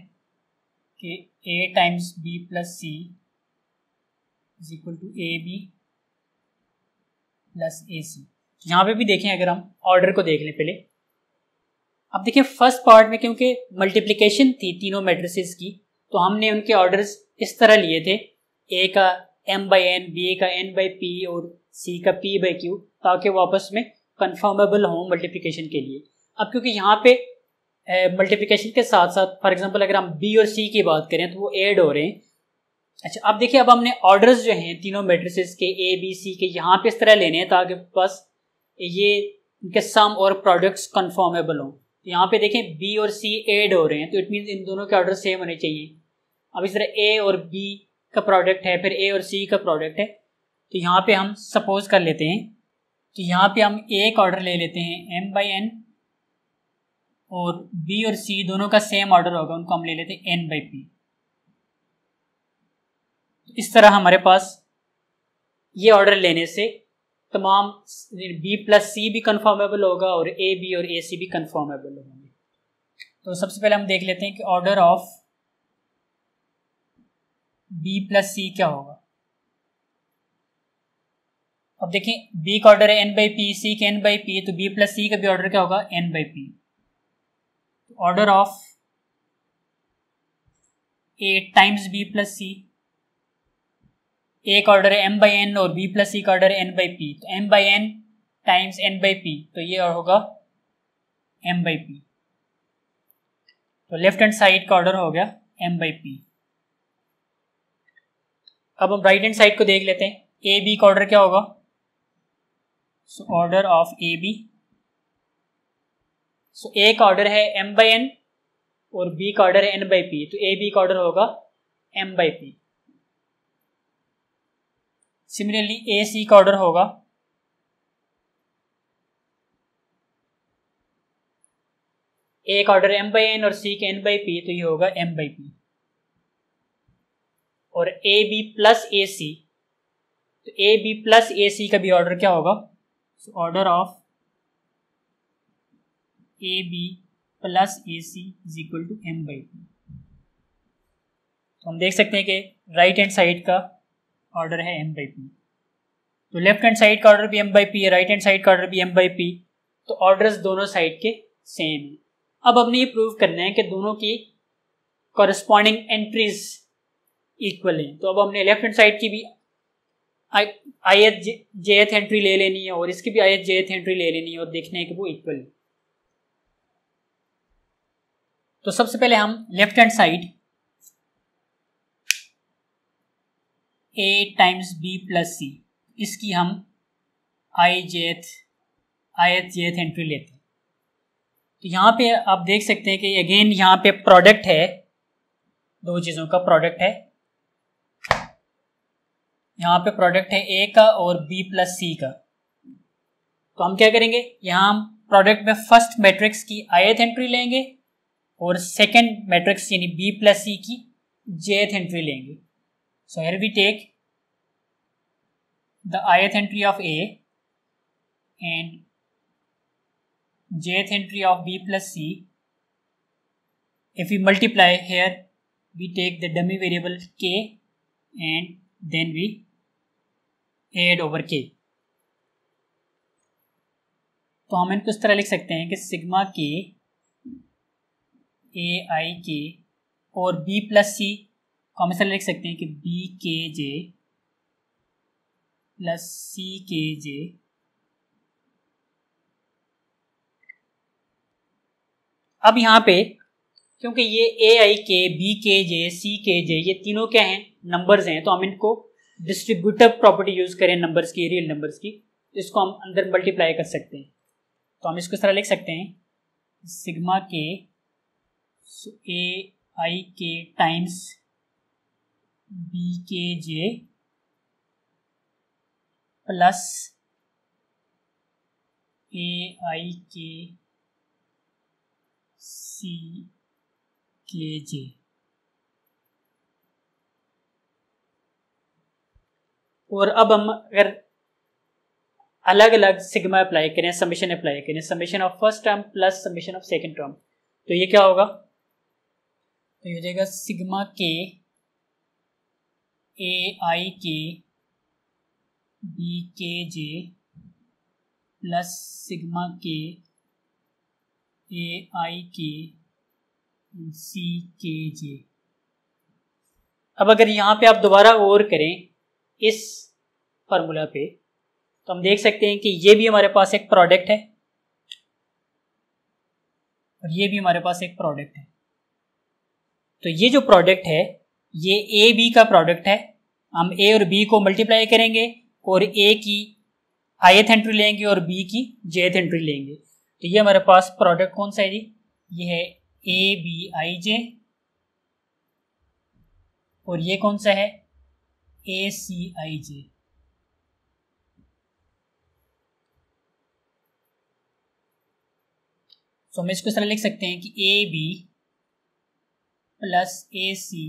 कि a times B plus C is equal to A B plus A C. यहाँ पर भी देखें, अगर हम ऑर्डर को देख लें पहले। अब देखिए फर्स्ट पार्ट में क्योंकि मल्टीप्लिकेशन थी तीनों मैट्रिसेस की, तो हमने उनके ऑर्डर्स इस तरह लिए थे, ए का m बाई एन, बी का n बाई पी और c का p बाई क्यू, ताकि वो आपस में कन्फर्मेबल हों मल्टीप्लिकेशन के लिए। अब क्योंकि यहाँ पे मल्टीप्लिकेशन uh, के साथ साथ फॉर एग्जांपल अगर हम बी और सी की बात करें तो वो ऐड हो रहे हैं। अच्छा, अब देखिए अब हमने ऑर्डर्स जो हैं तीनों मैट्रिसेस के ए बी सी के यहाँ पे इस तरह लेने हैं ताकि बस ये इनके सम और प्रोडक्ट्स कन्फर्मेबल हों। तो यहाँ पे देखें बी और सी ऐड हो रहे हैं, तो इट मीन्स इन दोनों के ऑर्डर सेम होने चाहिए। अब इस तरह ए और बी का प्रोडक्ट है, फिर ए और सी का प्रोडक्ट है। तो यहाँ पे हम सपोज कर लेते हैं, तो यहाँ पे हम ए का ऑर्डर ले लेते हैं एम बाई एन, और बी और सी दोनों का सेम ऑर्डर होगा, उनको हम ले लेते हैं एन बाई पी। इस तरह हमारे पास ये ऑर्डर लेने से तमाम बी प्लस सी भी कन्फर्मेबल होगा और ए बी और ए सी भी कन्फर्मेबल होंगे। तो सबसे पहले हम देख लेते हैं कि order of B plus C क्या होगा। अब देखें बी का ऑर्डर है एन बाई पी, सी का एन बाई पी, तो बी प्लस सी का भी ऑर्डर क्या होगा, N by P. Order of A times B plus C, A का ऑर्डर है एम बाई एन और बी प्लस सी का ऑर्डर है एन बाई पी, तो M by N times N by P, तो ये होगा एम बाई पी। तो लेफ्ट हैंड साइड का ऑर्डर हो गया एम बाई पी। अब हम राइट हैंड साइड को देख लेते हैं, ए बी का ऑर्डर क्या होगा, so order of A B. So so, A का ऑर्डर है m बाई एन और b का ऑर्डर है n बाई पी, तो ए बी का ऑर्डर होगा m by P. Similarly A C का ऑर्डर होगा a का ऑर्डर m बाई एन और c के n बाई पी, तो ये होगा m बाई पी। और ए बी प्लस ए सी, तो A B plus A C का भी ऑर्डर क्या होगा, so order of A B plus A C is equal to M by P. तो हम देख सकते हैं कि राइट हैंड साइड का ऑर्डर है एम बाई पी, तो लेफ्ट हैंड साइड का ऑर्डर भी एम बाई पी है, राइट हैंड साइड का ऑर्डर भी एम बाई पी, तो ऑर्डर्स दोनों साइड के सेम हैं। अब हमने ये प्रूव करना है कि दोनों की कॉरस्पॉन्डिंग एंट्रीज इक्वल हैं। तो अब हमने लेफ्ट हैंड साइड की भी ith jth एंट्री ले लेनी है और इसकी भी ith jth एंट्री ले लेनी है और देखना है कि वो इक्वल है। तो सबसे पहले हम left hand side a times B plus C, इसकी हम आई जेथ आयथ जेथ एंट्री लेते हैं। तो यहाँ पे आप देख सकते हैं कि अगेन यहाँ पे प्रोडक्ट है, दो चीज़ों का प्रोडक्ट है, यहाँ पे प्रोडक्ट है a का और b प्लस सी का। तो हम क्या करेंगे, यहाँ हम प्रोडक्ट में फर्स्ट मैट्रिक्स की आयथ एंट्री लेंगे और सेकंड मैट्रिक्स यानी b प्लस सी की jth एंट्री लेंगे। So here we take the ith entry of a and jth entry of b plus c। If we multiply here we take the dummy variable k and then we add over k। तो हम इनको इस तरह लिख सकते हैं कि sigma k ए आई के और बी प्लस सी कॉमर्सल लिख सकते हैं कि बी के जे प्लस सी के जे अब यहाँ पे क्योंकि ये ए आई के बी के जे सी के जे ये तीनों क्या हैं नंबर्स हैं तो हम इनको डिस्ट्रीब्यूटिव प्रॉपर्टी यूज करें नंबर्स की रियल नंबर्स की इसको हम अंदर मल्टीप्लाई कर सकते हैं तो हम इसको इस तरह लिख सकते हैं सिग्मा के ए आई के टाइम्स बी के जे प्लस ए आई के सी के जे और अब हम अगर अलग अलग सिग्मा अप्लाई करें समेशन अप्लाई करें summation of first term plus summation of second term तो ये क्या होगा तो ये हो जाएगा सिग्मा के ए आई के बी के जे प्लस सिग्मा के ए आई के सी के जे अब अगर यहाँ पे आप दोबारा गौर करें इस फार्मूला पे तो हम देख सकते हैं कि ये भी हमारे पास एक प्रोडक्ट है और ये भी हमारे पास एक प्रोडक्ट है तो ये जो प्रोडक्ट है ये ए बी का प्रोडक्ट है हम ए और बी को मल्टीप्लाई करेंगे और ए की ith एंट्री लेंगे और बी की jth एंट्री लेंगे तो ये हमारे पास प्रोडक्ट कौन सा है जी ये है ए बी आई जे और ये कौन सा है ए सी आई जे तो हम इसको इस तरह लिख सकते हैं कि ए बी प्लस ए सी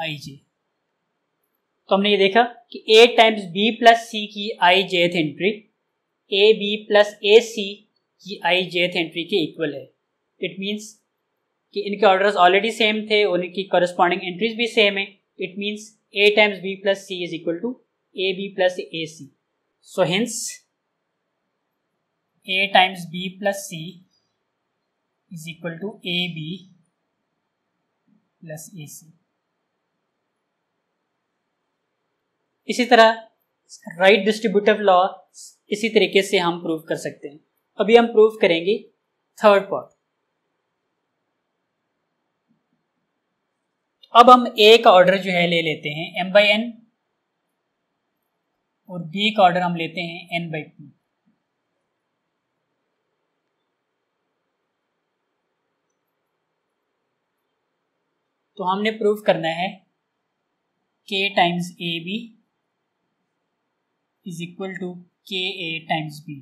आई जे तो हमने ये देखा कि A times B plus C की आई jth entry A B plus A C की आई जेथ एंट्री के इक्वल है इट मीन्स कि इनके ऑर्डर्स ऑलरेडी सेम थे और इनकी करस्पॉन्डिंग एंट्रीज भी सेम है it means A times B plus C is equal to A B plus A C so hence A times B plus C is equal to A B plus A C इसी तरह right distributive law इसी तरीके से हम prove कर सकते हैं। अभी हम प्रूव करेंगे थर्ड पार्ट। अब हम ए का ऑर्डर जो है ले लेते हैं m बाई एन और बी का ऑर्डर हम लेते हैं n बाई पी। तो हमने प्रूव करना है k times A B is equal to के A times B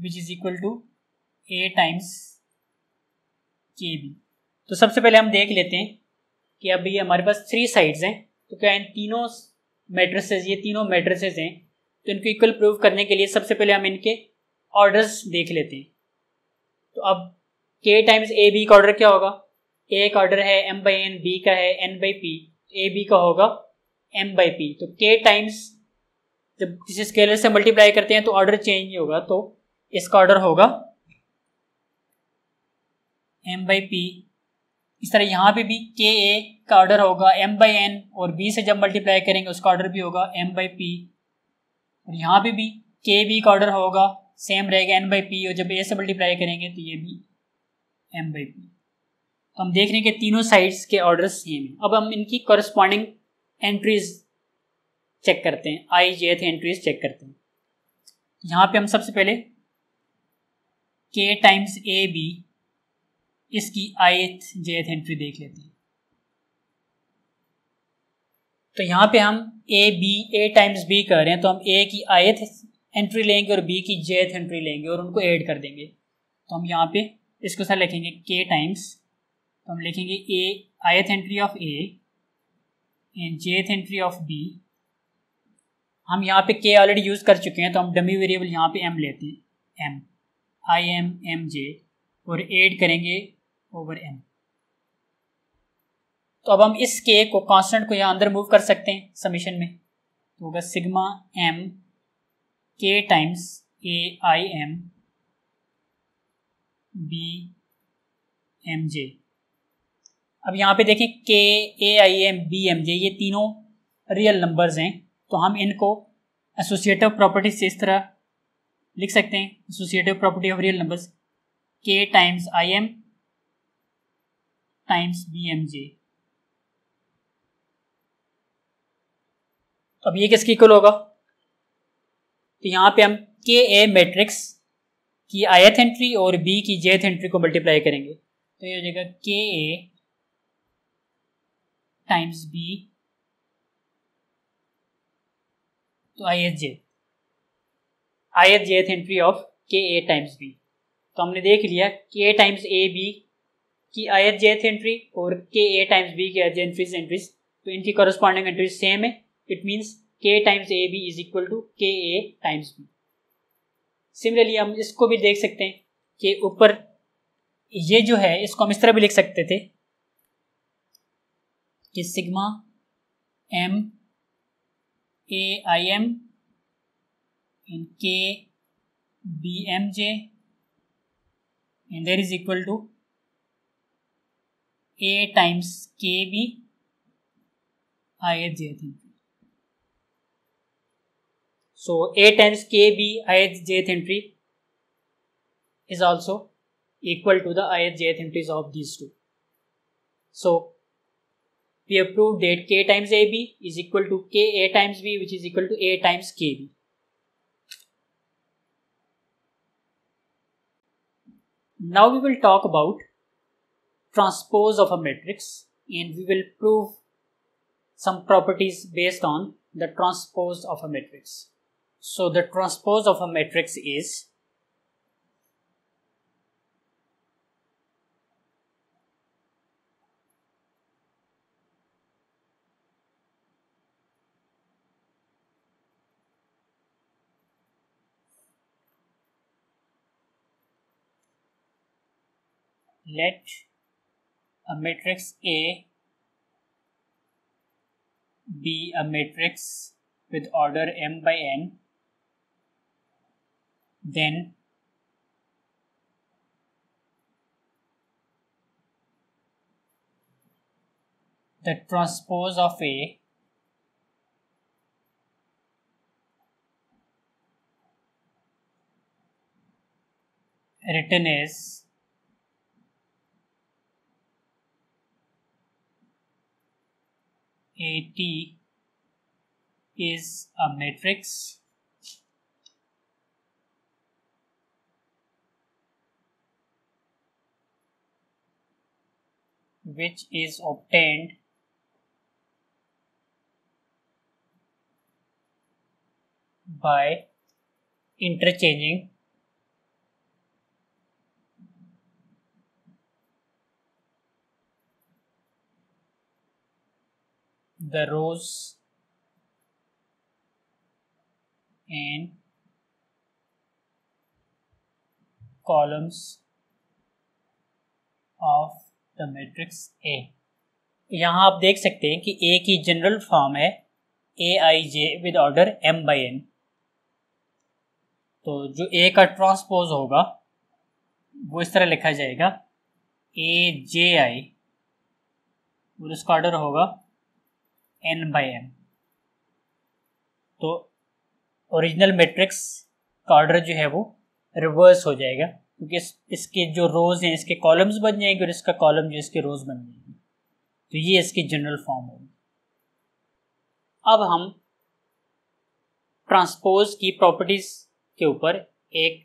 which is equal to A times के बी। तो सबसे पहले हम देख लेते हैं कि अभी हमारे पास थ्री साइड्स हैं तो क्या इन तीनों मैट्रिसेस ये तीनों मैट्रिसेस हैं तो इनको इक्वल प्रूव करने के लिए सबसे पहले हम इनके ऑर्डर्स देख लेते हैं। तो अब के टाइम्स ए बी का ऑर्डर क्या होगा ए का ऑर्डर है एम बाई एन बी का है N by P A B का होगा एम बाई पी। तो के टाइम्स जब किसी स्केलर से मल्टीप्लाई करते हैं तो ऑर्डर चेंज ही होगा तो इसका ऑर्डर होगा m बाई पी। इस तरह यहाँ पे भी के ए का ऑर्डर होगा m बाई एन और b से जब मल्टीप्लाई करेंगे उसका ऑर्डर भी होगा m बाई पी और यहाँ पे भी के बी का ऑर्डर होगा सेम रहेगा n बाई पी और जब a से मल्टीप्लाई करेंगे तो ये भी m बाई पी। तो हम देख रहे हैं कि तीनों साइड्स के ऑर्डर सेम हैं। अब हम इनकी कॉरस्पॉन्डिंग एंट्रीज चेक करते हैं आई jth एंट्रीज चेक करते हैं। यहाँ पे हम सबसे पहले के टाइम्स ए बी इसकी ith jth एंट्री देख लेते हैं। तो यहाँ पे हम a b a times b कर रहे हैं तो हम a की ith एंट्री लेंगे और b की jth एंट्री लेंगे और उनको ऐड कर देंगे। तो हम यहाँ पे इसको सर लिखेंगे k टाइम्स तो हम लिखेंगे a ith entry of a and jth entry of b। हम यहाँ पे k ऑलरेडी यूज कर चुके हैं तो हम डमी वेरिएबल यहाँ पे m लेते हैं m i m m j और ऐड करेंगे ओवर एम। तो अब हम इस के को कांस्टेंट को यहाँ अंदर मूव कर सकते हैं समीशन में तो होगा सिग्मा एम के times A I M B M जे। अब यहाँ पे देखें K A I M B M J ये तीनों रियल नंबर्स हैं, तो हम इनको एसोसिएटिव प्रॉपर्टी से इस तरह लिख सकते हैं, associative property of real numbers K times I M times B M जे। अब ये किसके इक्वल होगा, तो यहाँ पे हम के ए मैट्रिक्स की ith एंट्री और b की jth एंट्री को मल्टीप्लाई करेंगे, तो ये हो जाएगा के ए टाइम्स बी तो ith j ith jth entry of K A times B. तो हमने देख लिया के टाइम्स ए बी की ith jth एंट्री और के ए टाइम्स बी की ith एंट्रीज एंट्रीज तो इनकी कॉरेस्पॉन्डिंग एंट्रीज सेम है। It means k times A B is equal to के ए टाइम्स बी। सिमिलरली हम इसको भी देख सकते हैं कि ऊपर ये जो है इसको हम इस तरह भी लिख सकते थे कि sigma M A I M in K B M J in there is equal to A times के बी आई एच जे थी। So A times K B ith jth entry is also equal to the ith jth entries of these two. So we have proved that K times A B is equal to K A times B, which is equal to A times K B. Now we will talk about transpose of a matrix, and we will prove some properties based on the transpose of a matrix. So the transpose of a matrix is let a matrix A be a matrix with order m by n, then the transpose of A written as A T is a matrix which is obtained by interchanging the rows and columns of the matrix A. यहाँ आप देख सकते हैं कि A की general form है ए आई J with order m by n। तो जो A का ट्रांसपोज होगा वो इस तरह लिखा जाएगा ए जे आई और उसका ऑर्डर होगा n बाई m। तो ओरिजिनल मैट्रिक्स का ऑर्डर जो है वो रिवर्स हो जाएगा, क्योंकि इस, इसके जो रोज हैं इसके कॉलम्स बन जाएंगे और इसका कॉलम जो इसके रोज बन जाएंगे। तो ये इसकी जनरल फॉर्म होगी। अब हम ट्रांसपोज की प्रॉपर्टीज के ऊपर एक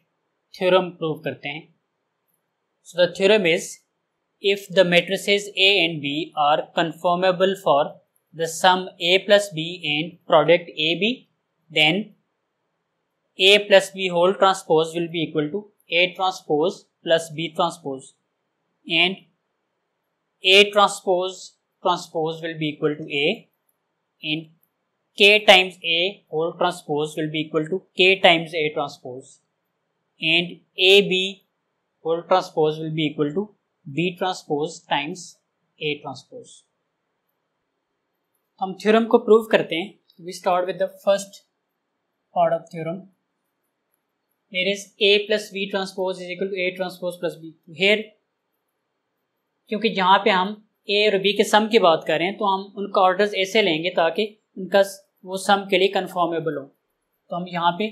थ्योरम प्रूव करते हैं। So the theorem is if the matrices A and B are conformable for the sum A plus B and product A B, then A plus B whole transpose will be equal to A transpose plus B transpose, and A transpose transpose will be equal to A, and K times A whole transpose will be equal to K times A transpose, and A B whole transpose will be equal to B transpose times A transpose. हम theorem को prove करते हैं। We start with the first part of theorem. there is A plus B transpose is equal to A transpose plus B here, क्योंकि जहाँ पे हम A और B के सम की बात करें तो हम उनका ऑर्डर्स ऐसे लेंगे ताकि उनका वो सम के लिए कन्फर्मेबल हो। तो हम यहाँ पे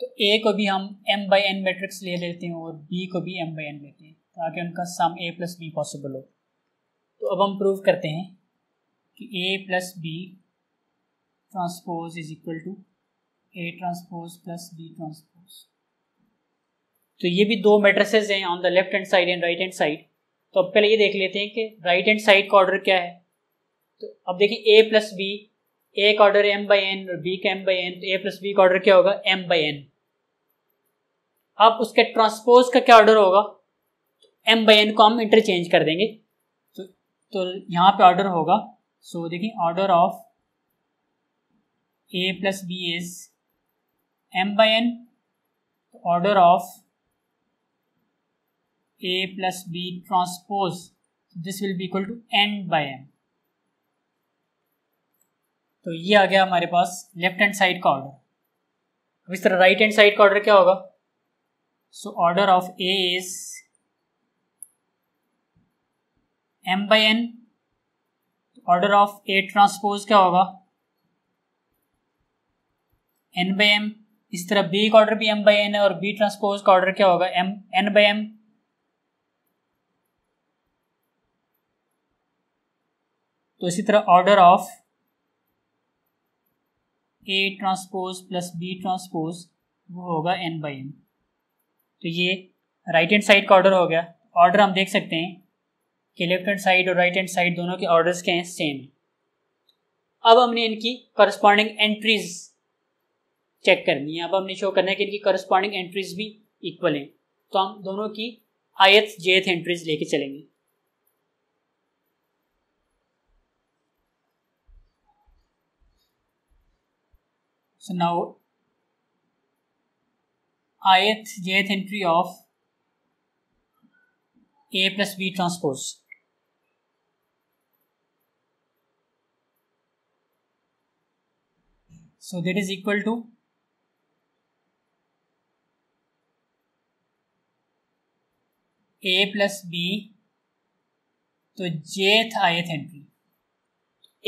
तो A को भी हम m बाई n मैट्रिक्स ले लेते हैं और B को भी m बाई n लेते हैं ताकि उनका sum A plus B possible हो। तो अब हम प्रूव करते हैं कि A plus B transpose is equal to A transpose plus B transpose. तो ये भी दो मैट्रिसेस हैं on the left hand side and right hand side. तो अब पहले ये देख लेते हैं कि राइट हैंड साइड का ऑर्डर क्या है। तो अब देखिए A प्लस B, A का ऑर्डर m बाई एन और B का m बाई एन, तो A प्लस B का ऑर्डर क्या होगा m बाई एन। अब उसके ट्रांसपोज का क्या ऑर्डर होगा, m बाई एन को हम इंटरचेंज कर देंगे तो, तो यहाँ पे ऑर्डर होगा। सो देखिए order of A plus B is m by n, order of A plus B transpose, so this will be equal to n by m। तो ये आ गया हमारे पास लेफ्ट हैंड साइड का ऑर्डर। अब इस तरह राइट हैंड साइड का ऑर्डर क्या होगा, so order of A is m by n, order of A transpose क्या होगा n by m। इस तरह B का ऑर्डर भी m बाई n है और B ट्रांसपोज का ऑर्डर क्या होगा m, n बाई m। तो इसी तरह order of A transpose plus B transpose वो होगा n बाई m। तो ये राइट हैंड साइड का ऑर्डर हो गया। ऑर्डर हम देख सकते हैं कि लेफ्ट हैंड साइड और राइट हैंड साइड दोनों के ऑर्डर्स क्या हैं, सेम। अब हमने इनकी करस्पॉन्डिंग एंट्रीज चेक करनी है। अब हमने शो करना है कि इनकी करस्पॉन्डिंग एंट्रीज भी इक्वल हैं। तो हम दोनों की ith jth एंट्रीज लेके चलेंगे। So now ith jth entry of A plus B transpose. So that is equal to A plus B, तो jth ith entry.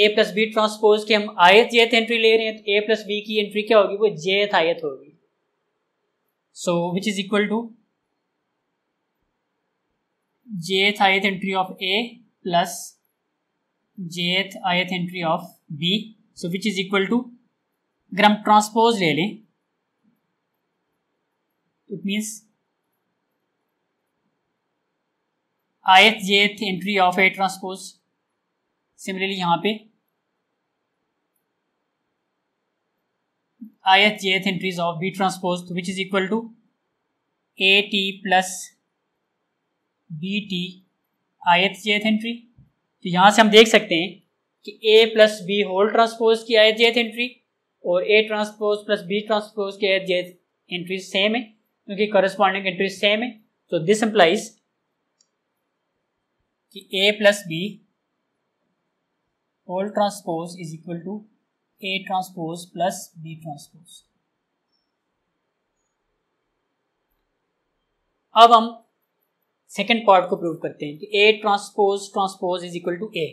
A plus B transpose की हम ith jth एंट्री ले रहे हैं तो A plus B की entry क्या होगी, वो jth ith होगी। So which is equal to jth ith entry of A plus jth ith entry of B। So which is equal to, अगर हम ट्रांसपोज ले लें it means ith jth entry of A transpose. Similarly यहाँ पे ith jth entries of B transpose, which is equal to A T plus B T ith jth entry. तो यहाँ से हम देख सकते हैं कि A plus B whole transpose की ith jth एंट्री और A transpose plus B transpose की ith jth एंट्री सेम है क्योंकि करस्पॉन्डिंग एंट्री सेम है। तो दिस इंप्लाइज कि A plus B whole transpose is equal to A transpose plus B transpose. अब हम सेकेंड पार्ट को प्रूव करते हैं कि A transpose transpose is equal to A।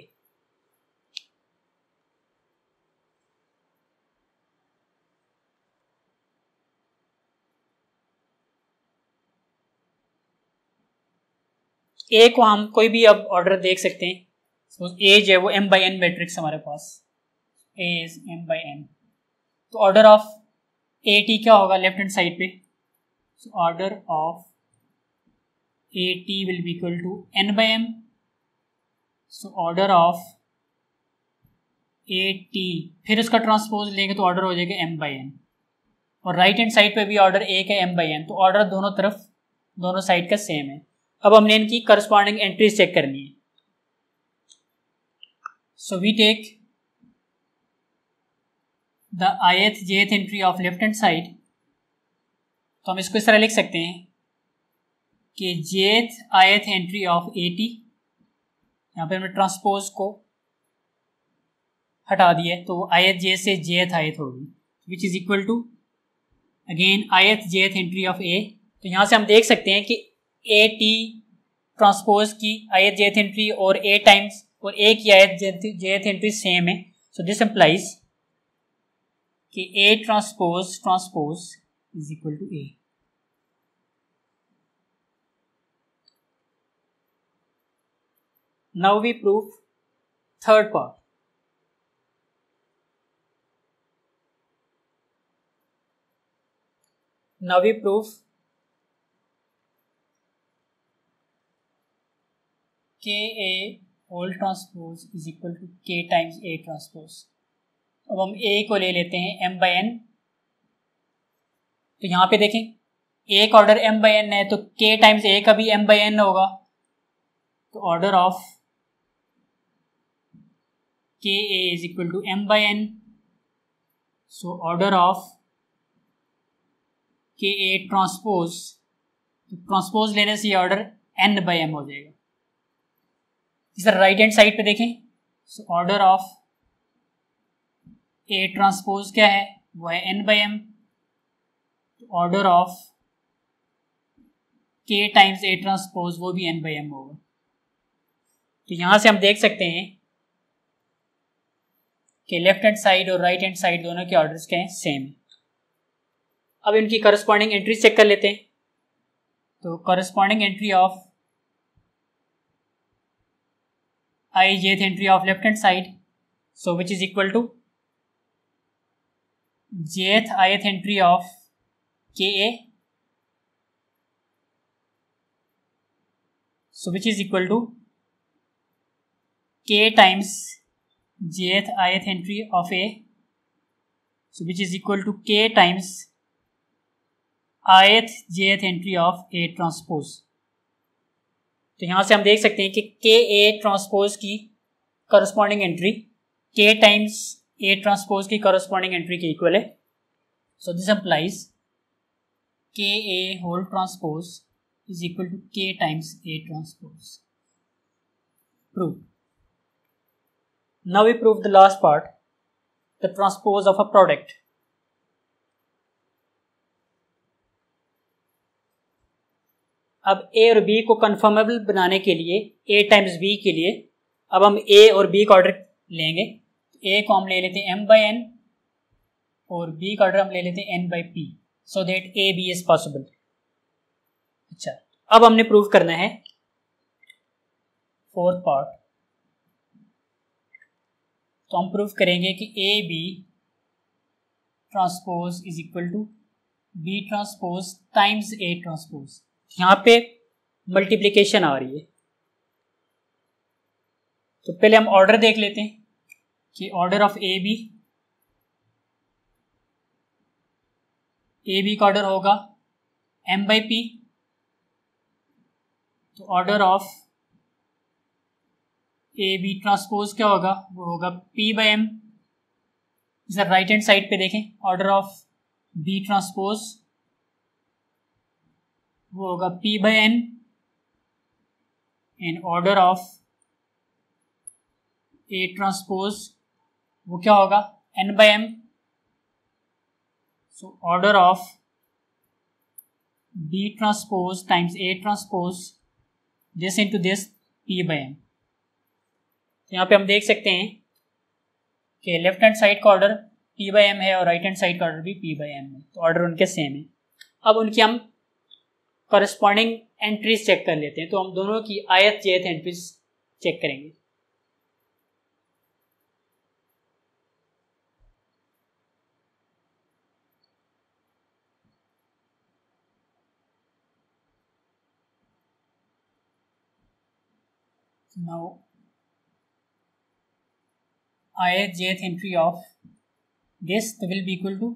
A को हम कोई भी अब ऑर्डर देख सकते हैं। सपोज A जो है वो m बाई एन मैट्रिक्स हमारे पास, A is m by N. तो ऑर्डर ऑफ A T क्या होगा लेफ्ट हैंड साइड पे, so order of A T will be equal to n by m। So order of A T फिर उसका transpose लेंगे तो ऑर्डर हो जाएगा m बाई एन। और राइट हैंड साइड पे भी ऑर्डर A का m बाई एन, तो ऑर्डर दोनों तरफ दोनों साइड का सेम है। अब हमने इनकी करस्पॉन्डिंग एंट्रीज चेक करनी है। So we take the ith jth entry of left hand side. तो हम इसको इस तरह लिख सकते हैं कि jth ith entry of at, यहाँ पर हमने ट्रांसपोज को हटा दिया तो ith j से jth ith होगी, which is equal to again ith jth entry of a। तो यहाँ से हम देख सकते हैं कि ए टी ट्रांसपोज की ith jth एंट्री और a टाइम्स और a की ith jth एंट्री सेम है। सो दिस एम्प्लाइज कि a transpose transpose is equal to a। Now we prove third part. Now we prove K A whole transpose is equal to K times A transpose। अब हम A को ले लेते हैं M by N। तो यहाँ पे देखें A का ऑर्डर M by N है तो K times A का भी M by N होगा। तो order of K A is equal to M by N। So order of के ए ट्रांसपोज ट्रांसपोज लेने से ये ऑर्डर एन बाई एम हो जाएगा। इस तरह राइट हैंड साइड पे देखें so order of A transpose क्या है वो है N by M. Order of K times A transpose वो भी एन बाई एम होगा। तो यहां से हम देख सकते हैं कि लेफ्ट हैंड साइड और राइट हैंड साइड दोनों के ऑर्डर्स क्या हैं सेम है। अब इनकी करस्पॉन्डिंग एंट्री चेक कर लेते हैं। तो corresponding entry of ijth entry of left hand side, so which is equal to jth ith entry of ka, so which is equal to k times jth ith entry of a, so which is equal to k times ith jth entry of a transpose. तो यहाँ से हम देख सकते हैं कि K A transpose की corresponding entry k times a transpose की करस्पॉन्डिंग एंट्री के इक्वल है। So this implies K A whole transpose is equal to k times a transpose. Prove. Now we prove the last part the transpose of a product. अब A और B को conformable बनाने के लिए ए times B के लिए अब हम ए और बी का ऑर्डर लेंगे। ए को हम ले लेते हैं एम बाई एन और बी का ऑर्डर हम ले लेते हैं N by P so that A B is possible. अच्छा अब हमने प्रूव करना है फोर्थ पार्ट। तो हम प्रूव करेंगे कि A B transpose is equal to B transpose times A transpose. यहाँ पे मल्टीप्लिकेशन आ रही है तो पहले हम ऑर्डर देख लेते हैं कि order of A B A B का ऑर्डर होगा एम बाई पी। तो order of A B transpose क्या होगा वो होगा पी बाई एम। जरा राइट हैंड साइड पे देखें ऑर्डर ऑफ बी ट्रांसपोज वो होगा P by N and order of A transpose वो क्या होगा N by M। So order of B transpose times A transpose this into this P by M। यहाँ पे हम देख सकते हैं कि लेफ्ट हैंड साइड का ऑर्डर P by M है और राइट हैंड साइड का ऑर्डर भी P by M है तो ऑर्डर उनके सेम है। अब उनकी हम करस्पॉन्डिंग एंट्रीज चेक कर लेते हैं। तो हम दोनों की ith jth एंट्रीज चेक करेंगे। Now ith jth entry of this will be equal to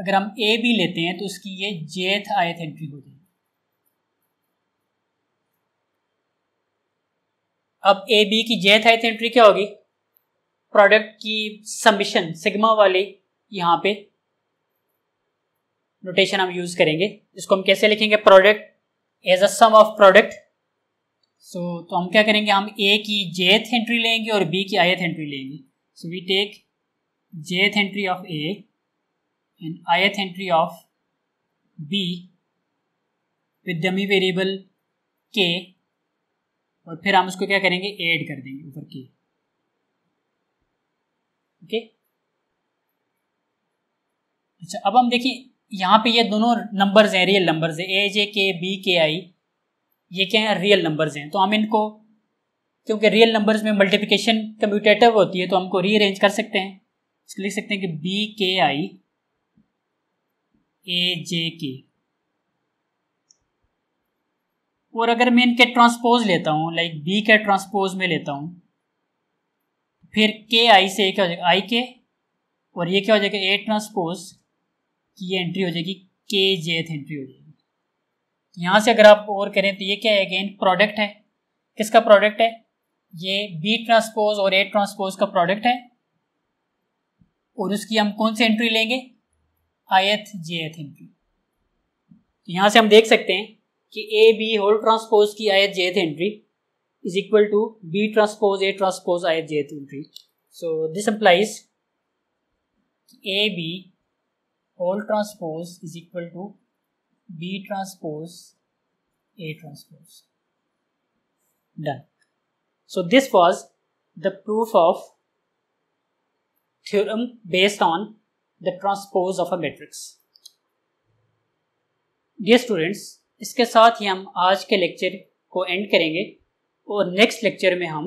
अगर हम a b लेते हैं तो उसकी ये jth ith एंट्री हो जाएगी। अब ए बी की jth ith एंट्री क्या होगी प्रोडक्ट की समिशन सिग्मा वाली यहाँ पे नोटेशन हम यूज करेंगे। इसको हम कैसे लिखेंगे product as a sum of product. So तो हम क्या करेंगे हम ए की jth एंट्री लेंगे और बी की ith एंट्री लेंगे। So we take jth entry of A and ith entry of b with dummy variable k और फिर हम उसको क्या करेंगे ऐड कर देंगे ऊपर k। Okay okay? अच्छा अब हम देखिए यहाँ पे ये दोनों नंबर्स हैं, रियल नंबर्स हैं, ए जे के बी के आई, ये क्या है रियल नंबर्स हैं। तो हम इनको क्योंकि रियल नंबर्स में मल्टीप्लिकेशन कम्यूटेटिव होती है तो हमको रीअरेंज कर सकते हैं। इसको लिख सकते हैं कि बी के आई ए जे के, और अगर मैं इनके ट्रांसपोज लेता हूँ लाइक बी के ट्रांसपोज में लेता हूँ फिर के आई से क्या हो जाएगा आई के, और ये क्या हो जाएगा ए ट्रांसपोज की ये एंट्री हो जाएगी के जेथ एंट्री हो जाएगी। यहाँ से अगर आप और करें तो ये क्या है अगेन प्रोडक्ट है, किसका प्रोडक्ट है ये बी ट्रांसपोज और ए ट्रांसपोज का प्रोडक्ट है, और उसकी हम कौन सी एंट्री लेंगे आयथ जेथ एंट्री। तो यहाँ से हम देख सकते हैं कि ए बी होल ट्रांसपोज की ith jth entry is equal to B transpose A transpose ith jth entry. So this implies A B whole transpose is equal to B transpose A transpose. Done. So this was the proof of theorem based on the transpose of a matrix. Dear students, इसके साथ ही हम आज के lecture को and करेंगे और next lecture में हम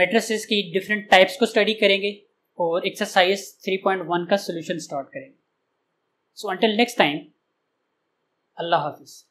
मैट्रिसेस की डिफरेंट टाइप्स को स्टडी करेंगे और एक्सरसाइज थ्री पॉइंट वन का सॉल्यूशन स्टार्ट करेंगे। सो अंटिल नेक्स्ट टाइम, अल्लाह हाफिज़।